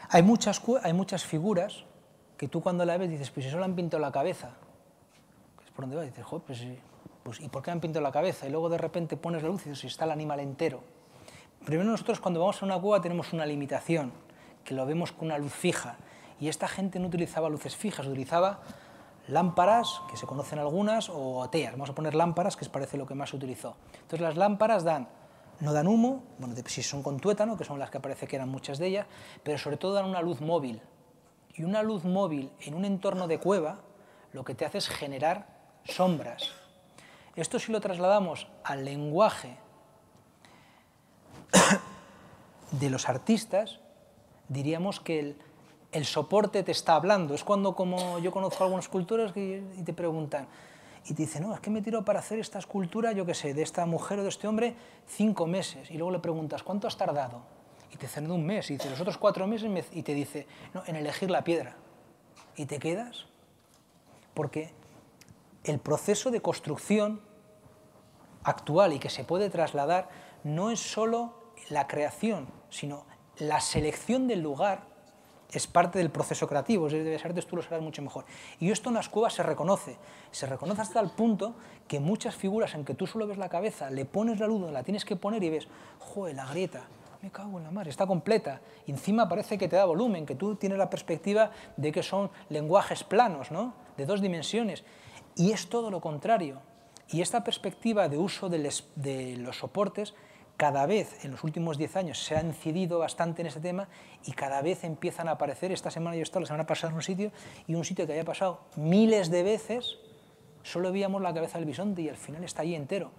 Hay muchas figuras que tú cuando la ves dices, pues si solo han pintado la cabeza. Es por donde vas, dices, joder, pues ¿y por qué han pintado la cabeza? Y luego de repente pones la luz y dices, está el animal entero. Primero nosotros cuando vamos a una cueva tenemos una limitación, que lo vemos con una luz fija, y esta gente no utilizaba luces fijas, utilizaba lámparas, que se conocen algunas, o teas. Vamos a poner lámparas, que es parece lo que más se utilizó. Entonces las lámparas no dan humo, bueno, si son con tuétano, que son las que parece que eran muchas de ellas, pero sobre todo dan una luz móvil. Y una luz móvil en un entorno de cueva lo que te hace es generar sombras. Esto si lo trasladamos al lenguaje de los artistas, diríamos que el soporte te está hablando. Es cuando, como yo conozco a algunos cultores que te preguntan, y te dicen, no, es que me tiró para hacer esta escultura, yo qué sé, de esta mujer o de este hombre, 5 meses. Y luego le preguntas, ¿cuánto has tardado? Y te dicen, 1 mes. Y dice, los otros 4 meses, y te dice, no, en elegir la piedra. Y te quedas. Porque el proceso de construcción actual y que se puede trasladar no es solo la creación, sino la selección del lugar es parte del proceso creativo. Desde Bellas Artes tú lo sabrás mucho mejor. Y esto en las cuevas se reconoce. Se reconoce hasta el punto que muchas figuras, en que tú solo ves la cabeza, le pones la luz donde la tienes que poner y ves, joder, la grieta, me cago en la mar, está completa. Y encima parece que te da volumen, que tú tienes la perspectiva de que son lenguajes planos, ¿no?, de 2 dimensiones. Y es todo lo contrario. Y esta perspectiva de uso de los soportes cada vez, en los últimos 10 años, se ha incidido bastante en este tema y cada vez empiezan a aparecer. Esta semana yo he estado, la semana pasada, en un sitio, y un sitio que había pasado miles de veces, solo veíamos la cabeza del bisonte y al final está ahí entero.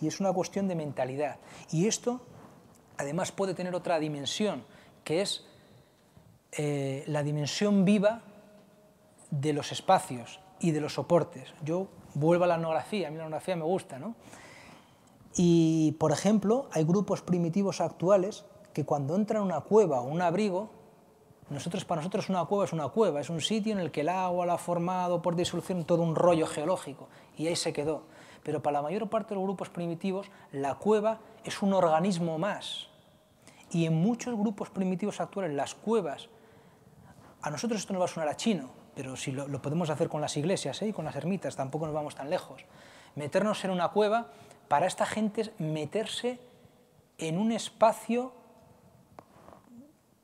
Y es una cuestión de mentalidad. Y esto, además, puede tener otra dimensión, que es la dimensión viva de los espacios y de los soportes. Yo vuelvo a la etnografía, a mí la etnografía me gusta, ¿no? Y, por ejemplo, hay grupos primitivos actuales que cuando entran a una cueva o un abrigo, para nosotros una cueva, es un sitio en el que el agua la ha formado por disolución, todo un rollo geológico, y ahí se quedó. Pero para la mayor parte de los grupos primitivos, la cueva es un organismo más. Y en muchos grupos primitivos actuales, las cuevas, a nosotros esto nos va a sonar a chino, pero si lo podemos hacer con las iglesias, ¿eh?, y con las ermitas, tampoco nos vamos tan lejos. Meternos en una cueva, para esta gente es meterse en un espacio,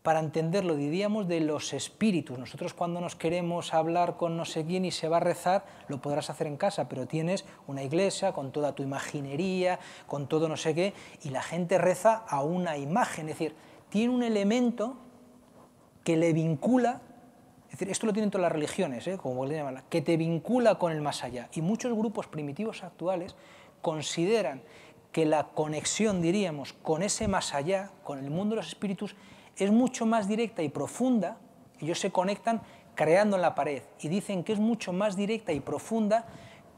para entenderlo, diríamos, de los espíritus. Nosotros cuando nos queremos hablar con no sé quién y se va a rezar, lo podrás hacer en casa, pero tienes una iglesia con toda tu imaginería, con todo no sé qué, y la gente reza a una imagen. Es decir, tiene un elemento que le vincula. Es decir, esto lo tienen todas las religiones, ¿eh?, como le llaman, que te vincula con el más allá. Y muchos grupos primitivos actuales consideran que la conexión, diríamos, con ese más allá, con el mundo de los espíritus, es mucho más directa y profunda. Ellos se conectan creando en la pared y dicen que es mucho más directa y profunda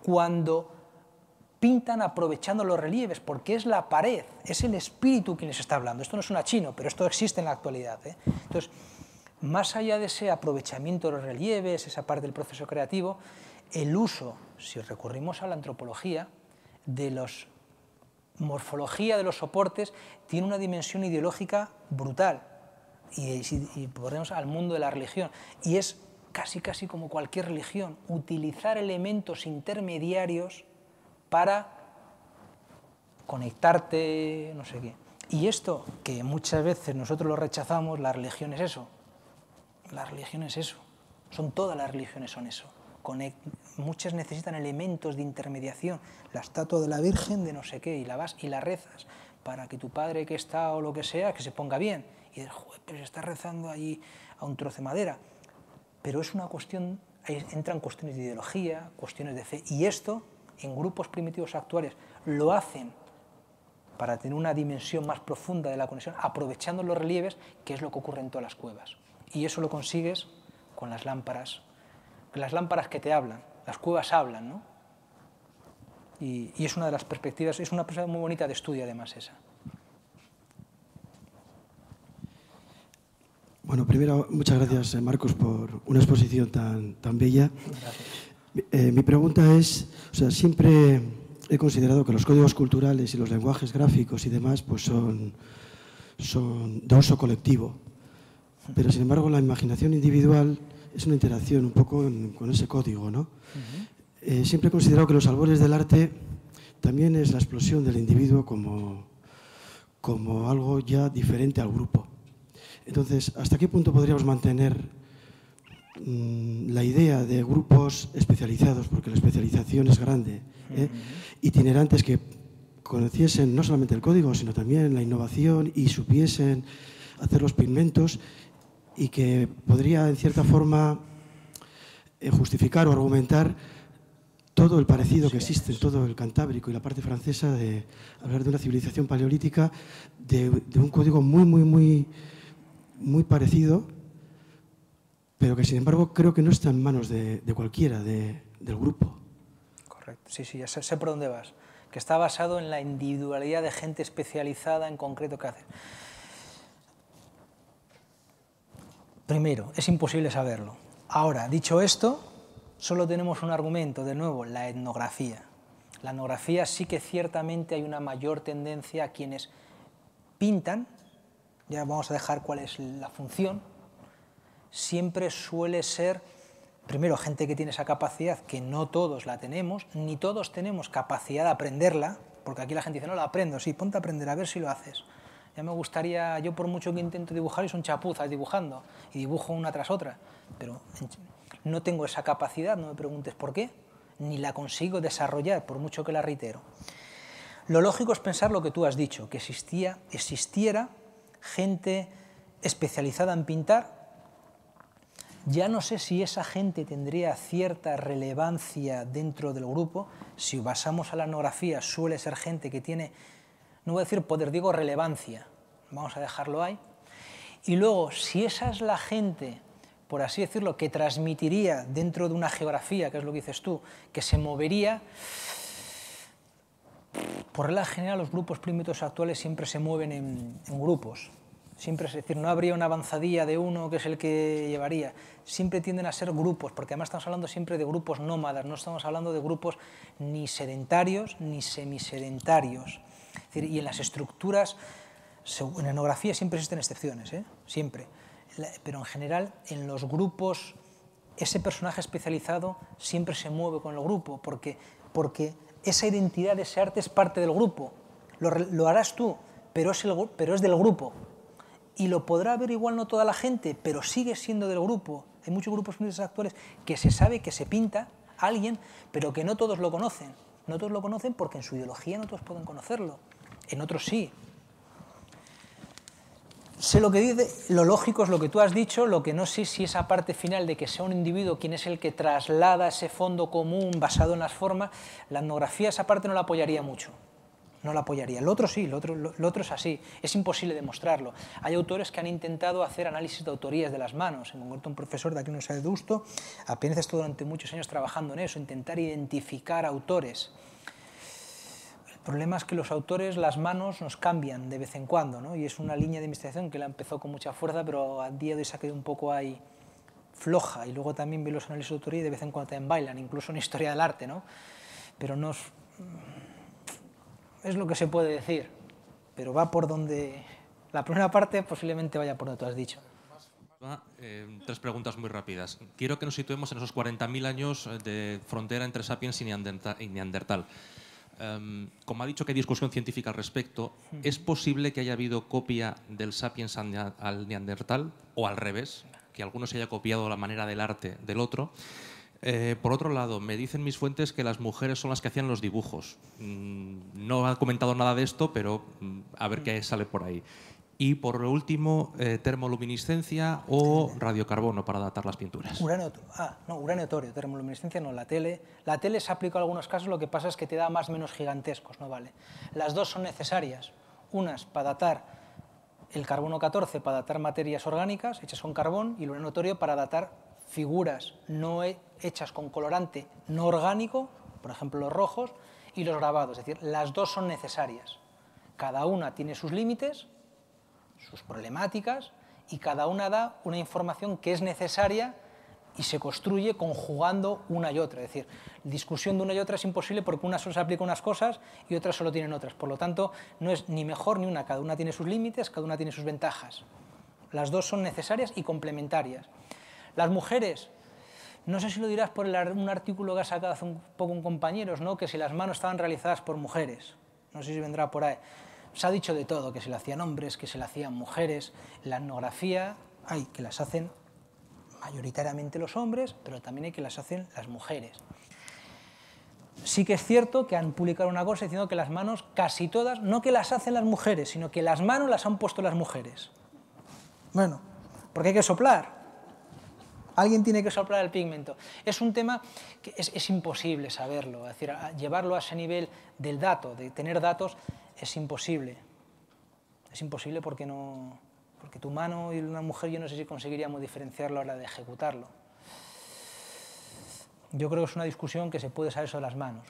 cuando pintan aprovechando los relieves, porque es la pared, es el espíritu quien les está hablando. Esto no es una chino, pero esto existe en la actualidad, ¿eh? Entonces, más allá de ese aprovechamiento de los relieves, esa parte del proceso creativo, el uso, si recurrimos a la antropología, de la morfología de los soportes, tiene una dimensión ideológica brutal, y volvemos al mundo de la religión, y es casi como cualquier religión, utilizar elementos intermediarios para conectarte, no sé qué. Y esto, que muchas veces nosotros lo rechazamos, la religión es eso, la religión es eso, todas las religiones son eso. Muchas necesitan elementos de intermediación, la estatua de la Virgen de no sé qué, y la vas y la rezas para que tu padre que está o lo que sea, que se ponga bien, y dices, joder, pero se está rezando allí a un trozo de madera. Pero es una cuestión, ahí entran cuestiones de ideología, cuestiones de fe, y esto en grupos primitivos actuales lo hacen para tener una dimensión más profunda de la conexión, aprovechando los relieves, que es lo que ocurre en todas las cuevas, y eso lo consigues con las lámparas. Las lámparas que te hablan, las cuevas hablan, ¿no? Y es una de las perspectivas, es una cosa muy bonita de estudio además esa. Bueno, primero, muchas gracias, Marcos, por una exposición tan bella. Gracias. Mi pregunta es, siempre he considerado que los códigos culturales y los lenguajes gráficos y demás pues son de uso colectivo, pero sin embargo la imaginación individual es una interacción un poco con ese código, ¿no? Siempre he considerado que los albores del arte también es la explosión del individuo como algo ya diferente al grupo. Entonces, ¿hasta qué punto podríamos mantener la idea de grupos especializados, porque la especialización es grande, itinerantes que conociesen no solamente el código, sino también la innovación y supiesen hacer los pigmentos, y que podría, en cierta forma, justificar o argumentar todo el parecido que existe en todo el Cantábrico y la parte francesa, de hablar de una civilización paleolítica, de un código muy parecido pero que sin embargo creo que no está en manos de cualquiera, del grupo. Correcto, sí, ya sé por dónde vas, que está basado en la individualidad de gente especializada en concreto que hace. Primero, es imposible saberlo. Ahora, dicho esto, solo tenemos un argumento, de nuevo, la etnografía. La etnografía sí que ciertamente hay una mayor tendencia a quienes pintan, ya vamos a dejar cuál es la función, siempre suele ser, primero, gente que tiene esa capacidad, que no todos la tenemos, ni todos tenemos capacidad de aprenderla, porque aquí la gente dice, no la aprendo, sí, ponte a aprender, a ver si lo haces. Ya me gustaría, yo por mucho que intento dibujar, es un chapuzas dibujando, y dibujo una tras otra, pero no tengo esa capacidad, no me preguntes por qué, ni la consigo desarrollar, por mucho que la reitero. Lo lógico es pensar lo que tú has dicho, que existiera gente especializada en pintar. Ya no sé si esa gente tendría cierta relevancia dentro del grupo. Si basamos a la etnografía, suele ser gente que tiene, no voy a decir poder, digo relevancia, vamos a dejarlo ahí. Y luego, si esa es la gente, por así decirlo, que transmitiría dentro de una geografía, que es lo que dices tú, que se movería, por regla general los grupos primitivos actuales siempre se mueven en grupos. Siempre, es decir, no habría una avanzadilla de uno que es el que llevaría. Siempre tienden a ser grupos, porque además estamos hablando siempre de grupos nómadas, no estamos hablando de grupos ni sedentarios ni semisedentarios. Es decir, y en las estructuras, en etnografía siempre existen excepciones, ¿eh? Siempre. Pero en general, en los grupos, ese personaje especializado siempre se mueve con el grupo, porque esa identidad, ese arte es parte del grupo. Lo harás tú, pero es del grupo. Y lo podrá ver igual no toda la gente, pero sigue siendo del grupo. Hay muchos grupos actuales que se sabe que se pinta a alguien, pero que no todos lo conocen. No todos lo conocen porque en su ideología no todos pueden conocerlo. En otros sí. Sé lo que dice, lo lógico es lo que tú has dicho, lo que no sé si esa parte final de que sea un individuo quien es el que traslada ese fondo común basado en las formas, la etnografía esa parte no la apoyaría mucho. No la apoyaría. Lo otro sí, lo otro es así. Es imposible demostrarlo. Hay autores que han intentado hacer análisis de autorías de las manos. En concreto, un profesor de aquí, no sé, de Deusto, apenas estuvo durante muchos años trabajando en eso, intentar identificar autores. El problema es que los autores, las manos, nos cambian de vez en cuando, ¿no? Y es una línea de investigación que la empezó con mucha fuerza, pero a día de hoy se ha quedado un poco ahí floja. Y luego también vi los análisis de autoría y de vez en cuando también bailan, incluso en historia del arte, ¿no? Pero no es... Es lo que se puede decir, pero va por donde... La primera parte posiblemente vaya por donde tú has dicho. Tres preguntas muy rápidas. Quiero que nos situemos en esos 40.000 años de frontera entre sapiens y Neandertal. Como ha dicho que hay discusión científica al respecto, ¿es posible que haya habido copia del sapiens al Neandertal o al revés, que alguno se haya copiado la manera del arte del otro? Por otro lado, me dicen mis fuentes que las mujeres son las que hacían los dibujos. No ha comentado nada de esto, pero a ver qué sale por ahí. Y por último, termoluminiscencia o radiocarbono para datar las pinturas. Uranio-torio, termoluminiscencia no, la tele. La tele se aplica en algunos casos, lo que pasa es que te da más o menos gigantescos, no vale. Las dos son necesarias, unas para datar el carbono 14, para datar materias orgánicas hechas con carbón, y el uranio-torio para datar figuras no hechas con colorante no orgánico, por ejemplo los rojos, y los grabados. Es decir, las dos son necesarias. Cada una tiene sus límites, sus problemáticas, y cada una da una información que es necesaria y se construye conjugando una y otra. Es decir, discusión de una y otra es imposible porque una solo se aplica unas cosas y otras solo tienen otras. Por lo tanto, no es ni mejor ni una. Cada una tiene sus límites, cada una tiene sus ventajas. Las dos son necesarias y complementarias. Las mujeres, no sé si lo dirás por un artículo que ha sacado hace un poco un compañero, ¿no? Que si las manos estaban realizadas por mujeres, no sé si vendrá por ahí. Se ha dicho de todo, que se la hacían hombres, que se la hacían mujeres, la etnografía hay que las hacen mayoritariamente los hombres, pero también hay que las hacen las mujeres. Sí que es cierto que han publicado una cosa diciendo que las manos casi todas, no que las hacen las mujeres, sino que las manos las han puesto las mujeres. Bueno, porque hay que soplar. Alguien tiene que soplar el pigmento. Es un tema que es imposible saberlo, es decir, llevarlo a ese nivel del dato, de tener datos, es imposible. Es imposible porque no, porque tu mano y una mujer yo no sé si conseguiríamos diferenciarlo a la hora de ejecutarlo. Yo creo que es una discusión que se puede saber sobre las manos.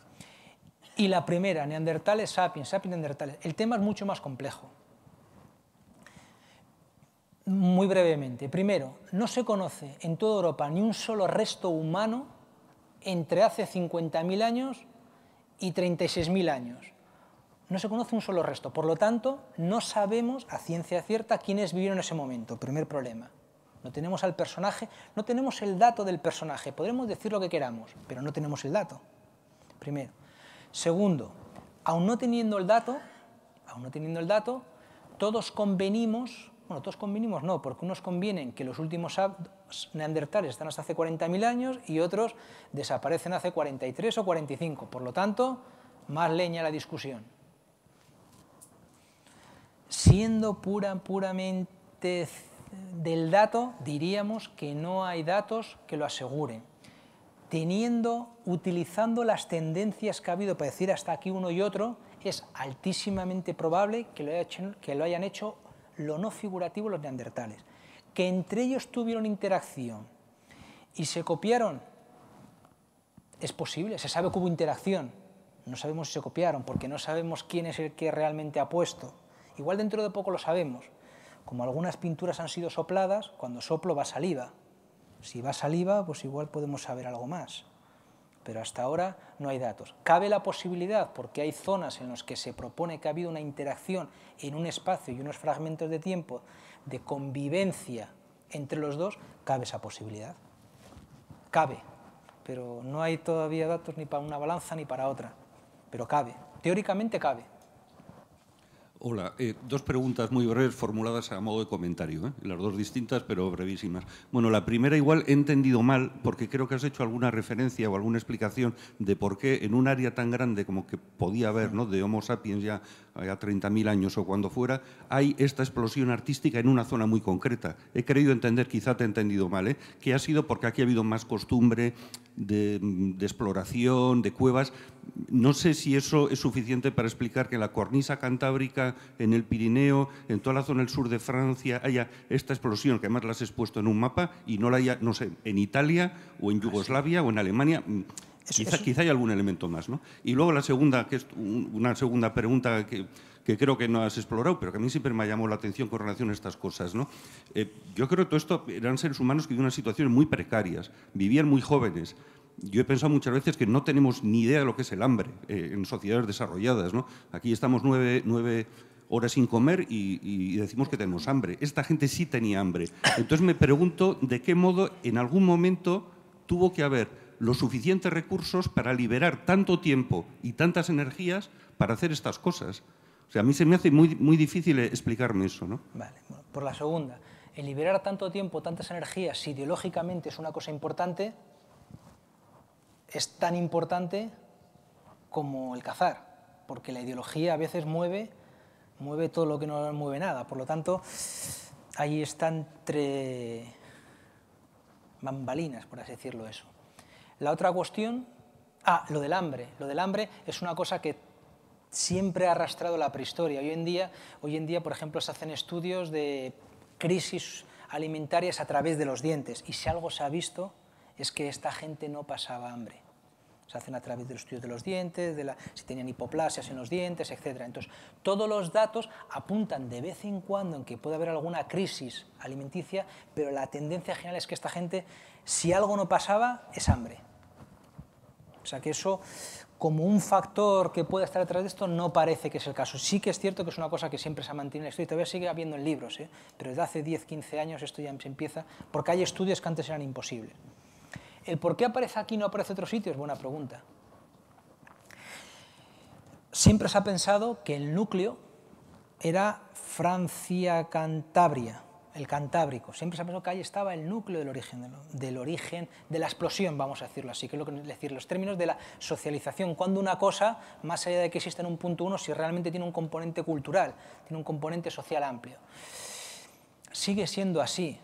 Y la primera, Neandertales, Sapiens, Sapiens, Neandertales. El tema es mucho más complejo. Muy brevemente. Primero, no se conoce en toda Europa ni un solo resto humano entre hace 50.000 años y 36.000 años. No se conoce un solo resto. Por lo tanto, no sabemos a ciencia cierta quiénes vivieron en ese momento. Primer problema. No tenemos al personaje, no tenemos el dato del personaje. Podremos decir lo que queramos, pero no tenemos el dato. Primero. Segundo, aún no teniendo el dato, todos convenimos, bueno, todos convenimos no, porque unos convienen que los últimos neandertales están hasta hace 40.000 años y otros desaparecen hace 43 o 45. Por lo tanto, más leña la discusión. Siendo puramente del dato, diríamos que no hay datos que lo aseguren. Utilizando las tendencias que ha habido para decir hasta aquí uno y otro, es altísimamente probable que lo hayan hecho lo no figurativo los neandertales. Que entre ellos tuvieron interacción y se copiaron, es posible, se sabe que hubo interacción. No sabemos si se copiaron, porque no sabemos quién es el que realmente ha puesto. Igual dentro de poco lo sabemos. Como algunas pinturas han sido sopladas, cuando soplo va saliva. Si va saliva, pues igual podemos saber algo más. Pero hasta ahora no hay datos. Cabe la posibilidad, porque hay zonas en las que se propone que ha habido una interacción en un espacio y unos fragmentos de tiempo de convivencia entre los dos, cabe esa posibilidad. Cabe, pero no hay todavía datos ni para una balanza ni para otra. Pero cabe, teóricamente cabe. Hola, dos preguntas muy breves formuladas a modo de comentario, las dos distintas pero brevísimas. Bueno, la primera igual he entendido mal porque creo que has hecho alguna referencia o alguna explicación de por qué en un área tan grande como que podía haber, ¿no?, de Homo sapiens ya a 30.000 años o cuando fuera, hay esta explosión artística en una zona muy concreta. He creído entender, quizá te he entendido mal, que ha sido porque aquí ha habido más costumbre de exploración, de cuevas. No sé si eso es suficiente para explicar que en la cornisa cantábrica, en el Pirineo, en toda la zona del sur de Francia, haya esta explosión, que además la has expuesto en un mapa, y no la haya, no sé, en Italia o en Yugoslavia o en Alemania. Quizá hay algún elemento más, ¿no? Y luego la segunda, que es una segunda pregunta que creo que no has explorado, pero que a mí siempre me ha llamado la atención con relación a estas cosas, ¿no? Yo creo que todo esto eran seres humanos que vivían unas situaciones muy precarias, vivían muy jóvenes. Yo he pensado muchas veces que no tenemos ni idea de lo que es el hambre en sociedades desarrolladas, ¿no? Aquí estamos nueve horas sin comer y decimos que tenemos hambre. Esta gente sí tenía hambre. Entonces me pregunto de qué modo en algún momento tuvo que haber los suficientes recursos para liberar tanto tiempo y tantas energías para hacer estas cosas. O sea, a mí se me hace muy, muy difícil explicarme eso, ¿no? Vale, bueno, por la segunda, el liberar tanto tiempo, tantas energías, si ideológicamente es una cosa importante, es tan importante como el cazar, porque la ideología a veces mueve todo lo que no mueve nada. Por lo tanto, ahí está entre bambalinas, por así decirlo eso. La otra cuestión, lo del hambre. Lo del hambre es una cosa que siempre ha arrastrado la prehistoria. Hoy en día, por ejemplo, se hacen estudios de crisis alimentarias a través de los dientes. Y si algo se ha visto es que esta gente no pasaba hambre. Se hacen a través de los estudios de los dientes, si tenían hipoplasias en los dientes, etc. Entonces, todos los datos apuntan de vez en cuando en que puede haber alguna crisis alimenticia, pero la tendencia general es que esta gente, si algo no pasaba, es hambre. O sea que eso, como un factor que pueda estar detrás de esto, no parece que es el caso. Sí que es cierto que es una cosa que siempre se ha mantenido en la historia, y todavía sigue habiendo en libros, pero desde hace 10, 15 años esto ya se empieza, porque hay estudios que antes eran imposibles. ¿El por qué aparece aquí y no aparece en otros sitios? Buena pregunta. Siempre se ha pensado que el núcleo era Francia-Cantabria, el Cantábrico. Siempre se ha pensado que ahí estaba el núcleo del origen de la explosión, vamos a decirlo así, que es decir, los términos de la socialización. Cuando una cosa, más allá de que exista en un punto uno, si realmente tiene un componente cultural, tiene un componente social amplio. Sigue siendo así,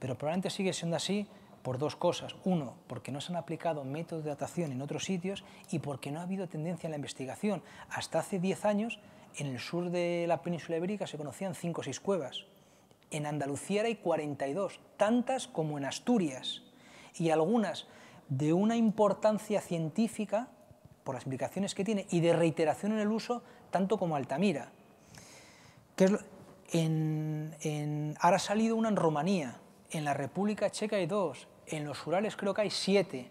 pero probablemente sigue siendo así por dos cosas. Uno, porque no se han aplicado métodos de datación en otros sitios y porque no ha habido tendencia en la investigación. Hasta hace 10 años, en el sur de la península ibérica se conocían 5 o 6 cuevas. En Andalucía hay 42, tantas como en Asturias, y algunas de una importancia científica, por las implicaciones que tiene, y de reiteración en el uso, tanto como Altamira. Que es lo, ahora ha salido una en Rumanía, en la República Checa hay 2, en los Urales creo que hay 7,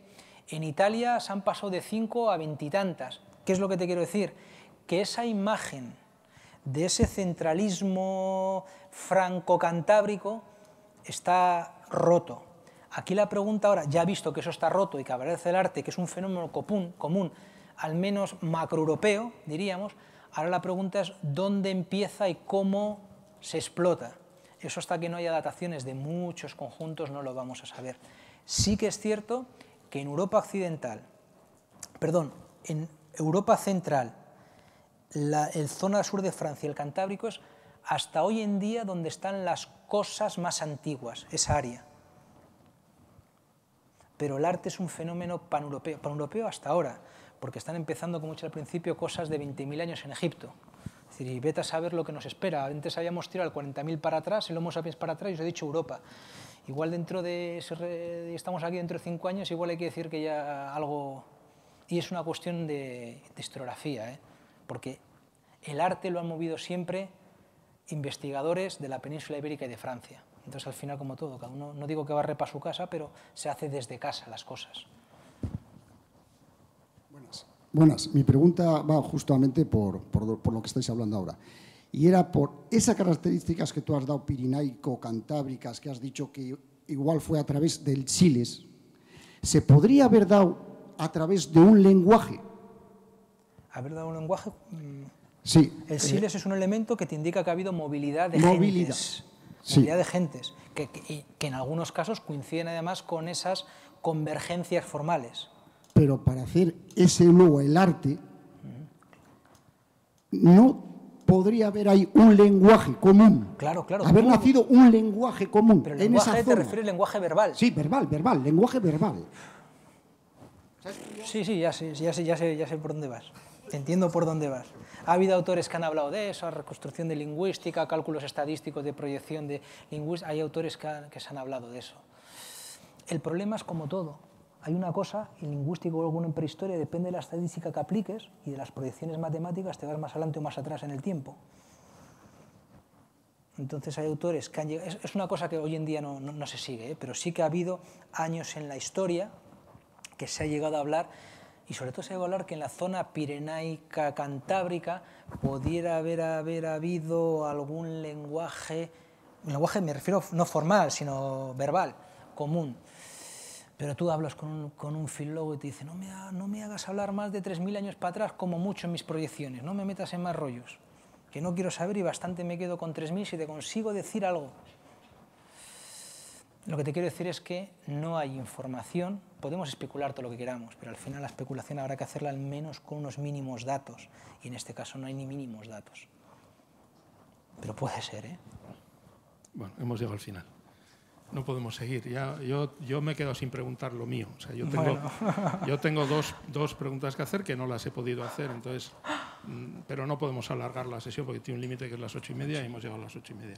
en Italia se han pasado de 5 a 20 y tantas. ¿Qué es lo que te quiero decir? Que esa imagen de ese centralismo franco-cantábrico está roto. Aquí la pregunta ahora, ya visto que eso está roto y que aparece el arte, que es un fenómeno común, al menos macroeuropeo, diríamos, ahora la pregunta es dónde empieza y cómo se explota. Eso hasta que no haya dataciones de muchos conjuntos no lo vamos a saber. Sí que es cierto que en Europa occidental, perdón, en Europa central, la zona sur de Francia, el Cantábrico, es hasta hoy en día donde están las cosas más antiguas, esa área. Pero el arte es un fenómeno paneuropeo, paneuropeo hasta ahora, porque están empezando, como he dicho al principio, cosas de 20.000 años en Egipto. Es decir, y vete a saber lo que nos espera. Antes habíamos tirado el 40.000 para atrás, el Homo sapiens para atrás, y os he dicho Europa. Igual dentro de... estamos aquí dentro de 5 años, igual hay que decir que ya algo... Y es una cuestión de historiografía, ¿eh? Porque el arte lo han movido siempre investigadores de la península ibérica y de Francia. Entonces, al final, como todo, cada uno, no digo que barre para su casa, pero se hace desde casa las cosas. Buenas. Buenas. Mi pregunta va justamente por lo que estáis hablando ahora. Y era por esas características que tú has dado, pirinaico-cantábricas, que has dicho que igual fue a través del Siles, ¿se podría haber dado a través de un lenguaje? ¿Haber dado un lenguaje? Sí. El Siles es un elemento que te indica que ha habido movilidad de gentes. Movilidad de gentes, que en algunos casos coinciden además con esas convergencias formales. Pero para hacer ese luego el arte, no podría haber ahí un lenguaje común. Claro, claro. Haber nacido un lenguaje común. Pero el lenguaje te refieres al lenguaje verbal. Sí, verbal, lenguaje verbal. Sí, sí, ya sé por dónde vas. Entiendo por dónde vas. Ha habido autores que han hablado de eso, reconstrucción de lingüística, cálculos estadísticos de proyección de lingüística. Hay autores que se han hablado de eso. El problema es como todo. Hay una cosa, el lingüístico o alguna en prehistoria, depende de la estadística que apliques y de las proyecciones matemáticas, te vas más adelante o más atrás en el tiempo. Entonces hay autores que han llegado... Es una cosa que hoy en día no se sigue, ¿eh? Pero sí que ha habido años en la historia que se ha llegado a hablar... Y sobre todo se debe hablar que en la zona pirenaica cantábrica pudiera haber habido algún lenguaje, me refiero no formal, sino verbal, común. Pero tú hablas con un filólogo y te dice, no me hagas hablar más de 3.000 años para atrás como mucho en mis proyecciones, no me metas en más rollos, que no quiero saber y bastante me quedo con 3.000 si te consigo decir algo. Lo que te quiero decir es que no hay información, podemos especular todo lo que queramos, pero al final la especulación habrá que hacerla al menos con unos mínimos datos, y en este caso no hay ni mínimos datos. Pero puede ser, ¿eh? Bueno, hemos llegado al final. No podemos seguir. Ya, yo me he quedado sin preguntar lo mío. O sea, yo tengo, bueno. Yo tengo dos preguntas que hacer que no las he podido hacer, entonces, pero no podemos alargar la sesión porque tiene un límite que es las 8:30 y hemos llegado a las 8:30.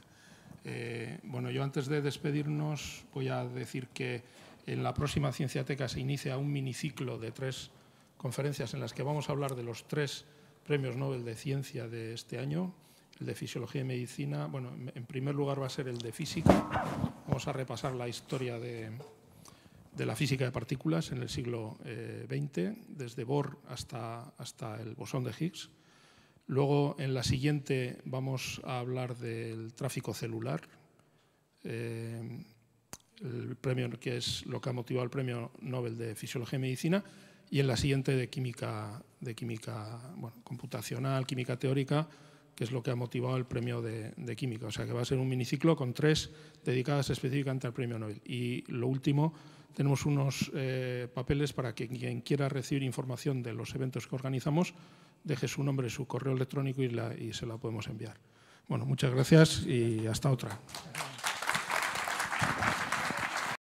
Bueno, yo antes de despedirnos voy a decir que en la próxima Cienciateca se inicia un miniciclo de 3 conferencias en las que vamos a hablar de los 3 premios Nobel de Ciencia de este año, el de Fisiología y Medicina. Bueno, en primer lugar va a ser el de Física. Vamos a repasar la historia de la física de partículas en el siglo XX, desde Bohr hasta el bosón de Higgs. Luego, en la siguiente, vamos a hablar del tráfico celular, el premio que es lo que ha motivado el Premio Nobel de Fisiología y Medicina, y en la siguiente de química bueno, computacional, química teórica, que es lo que ha motivado el Premio de Química. O sea, que va a ser un miniciclo con 3 dedicadas específicamente al Premio Nobel. Y lo último, tenemos unos papeles para que quien quiera recibir información de los eventos que organizamos deje su nombre, su correo electrónico y se la podemos enviar. Bueno, muchas gracias y hasta otra.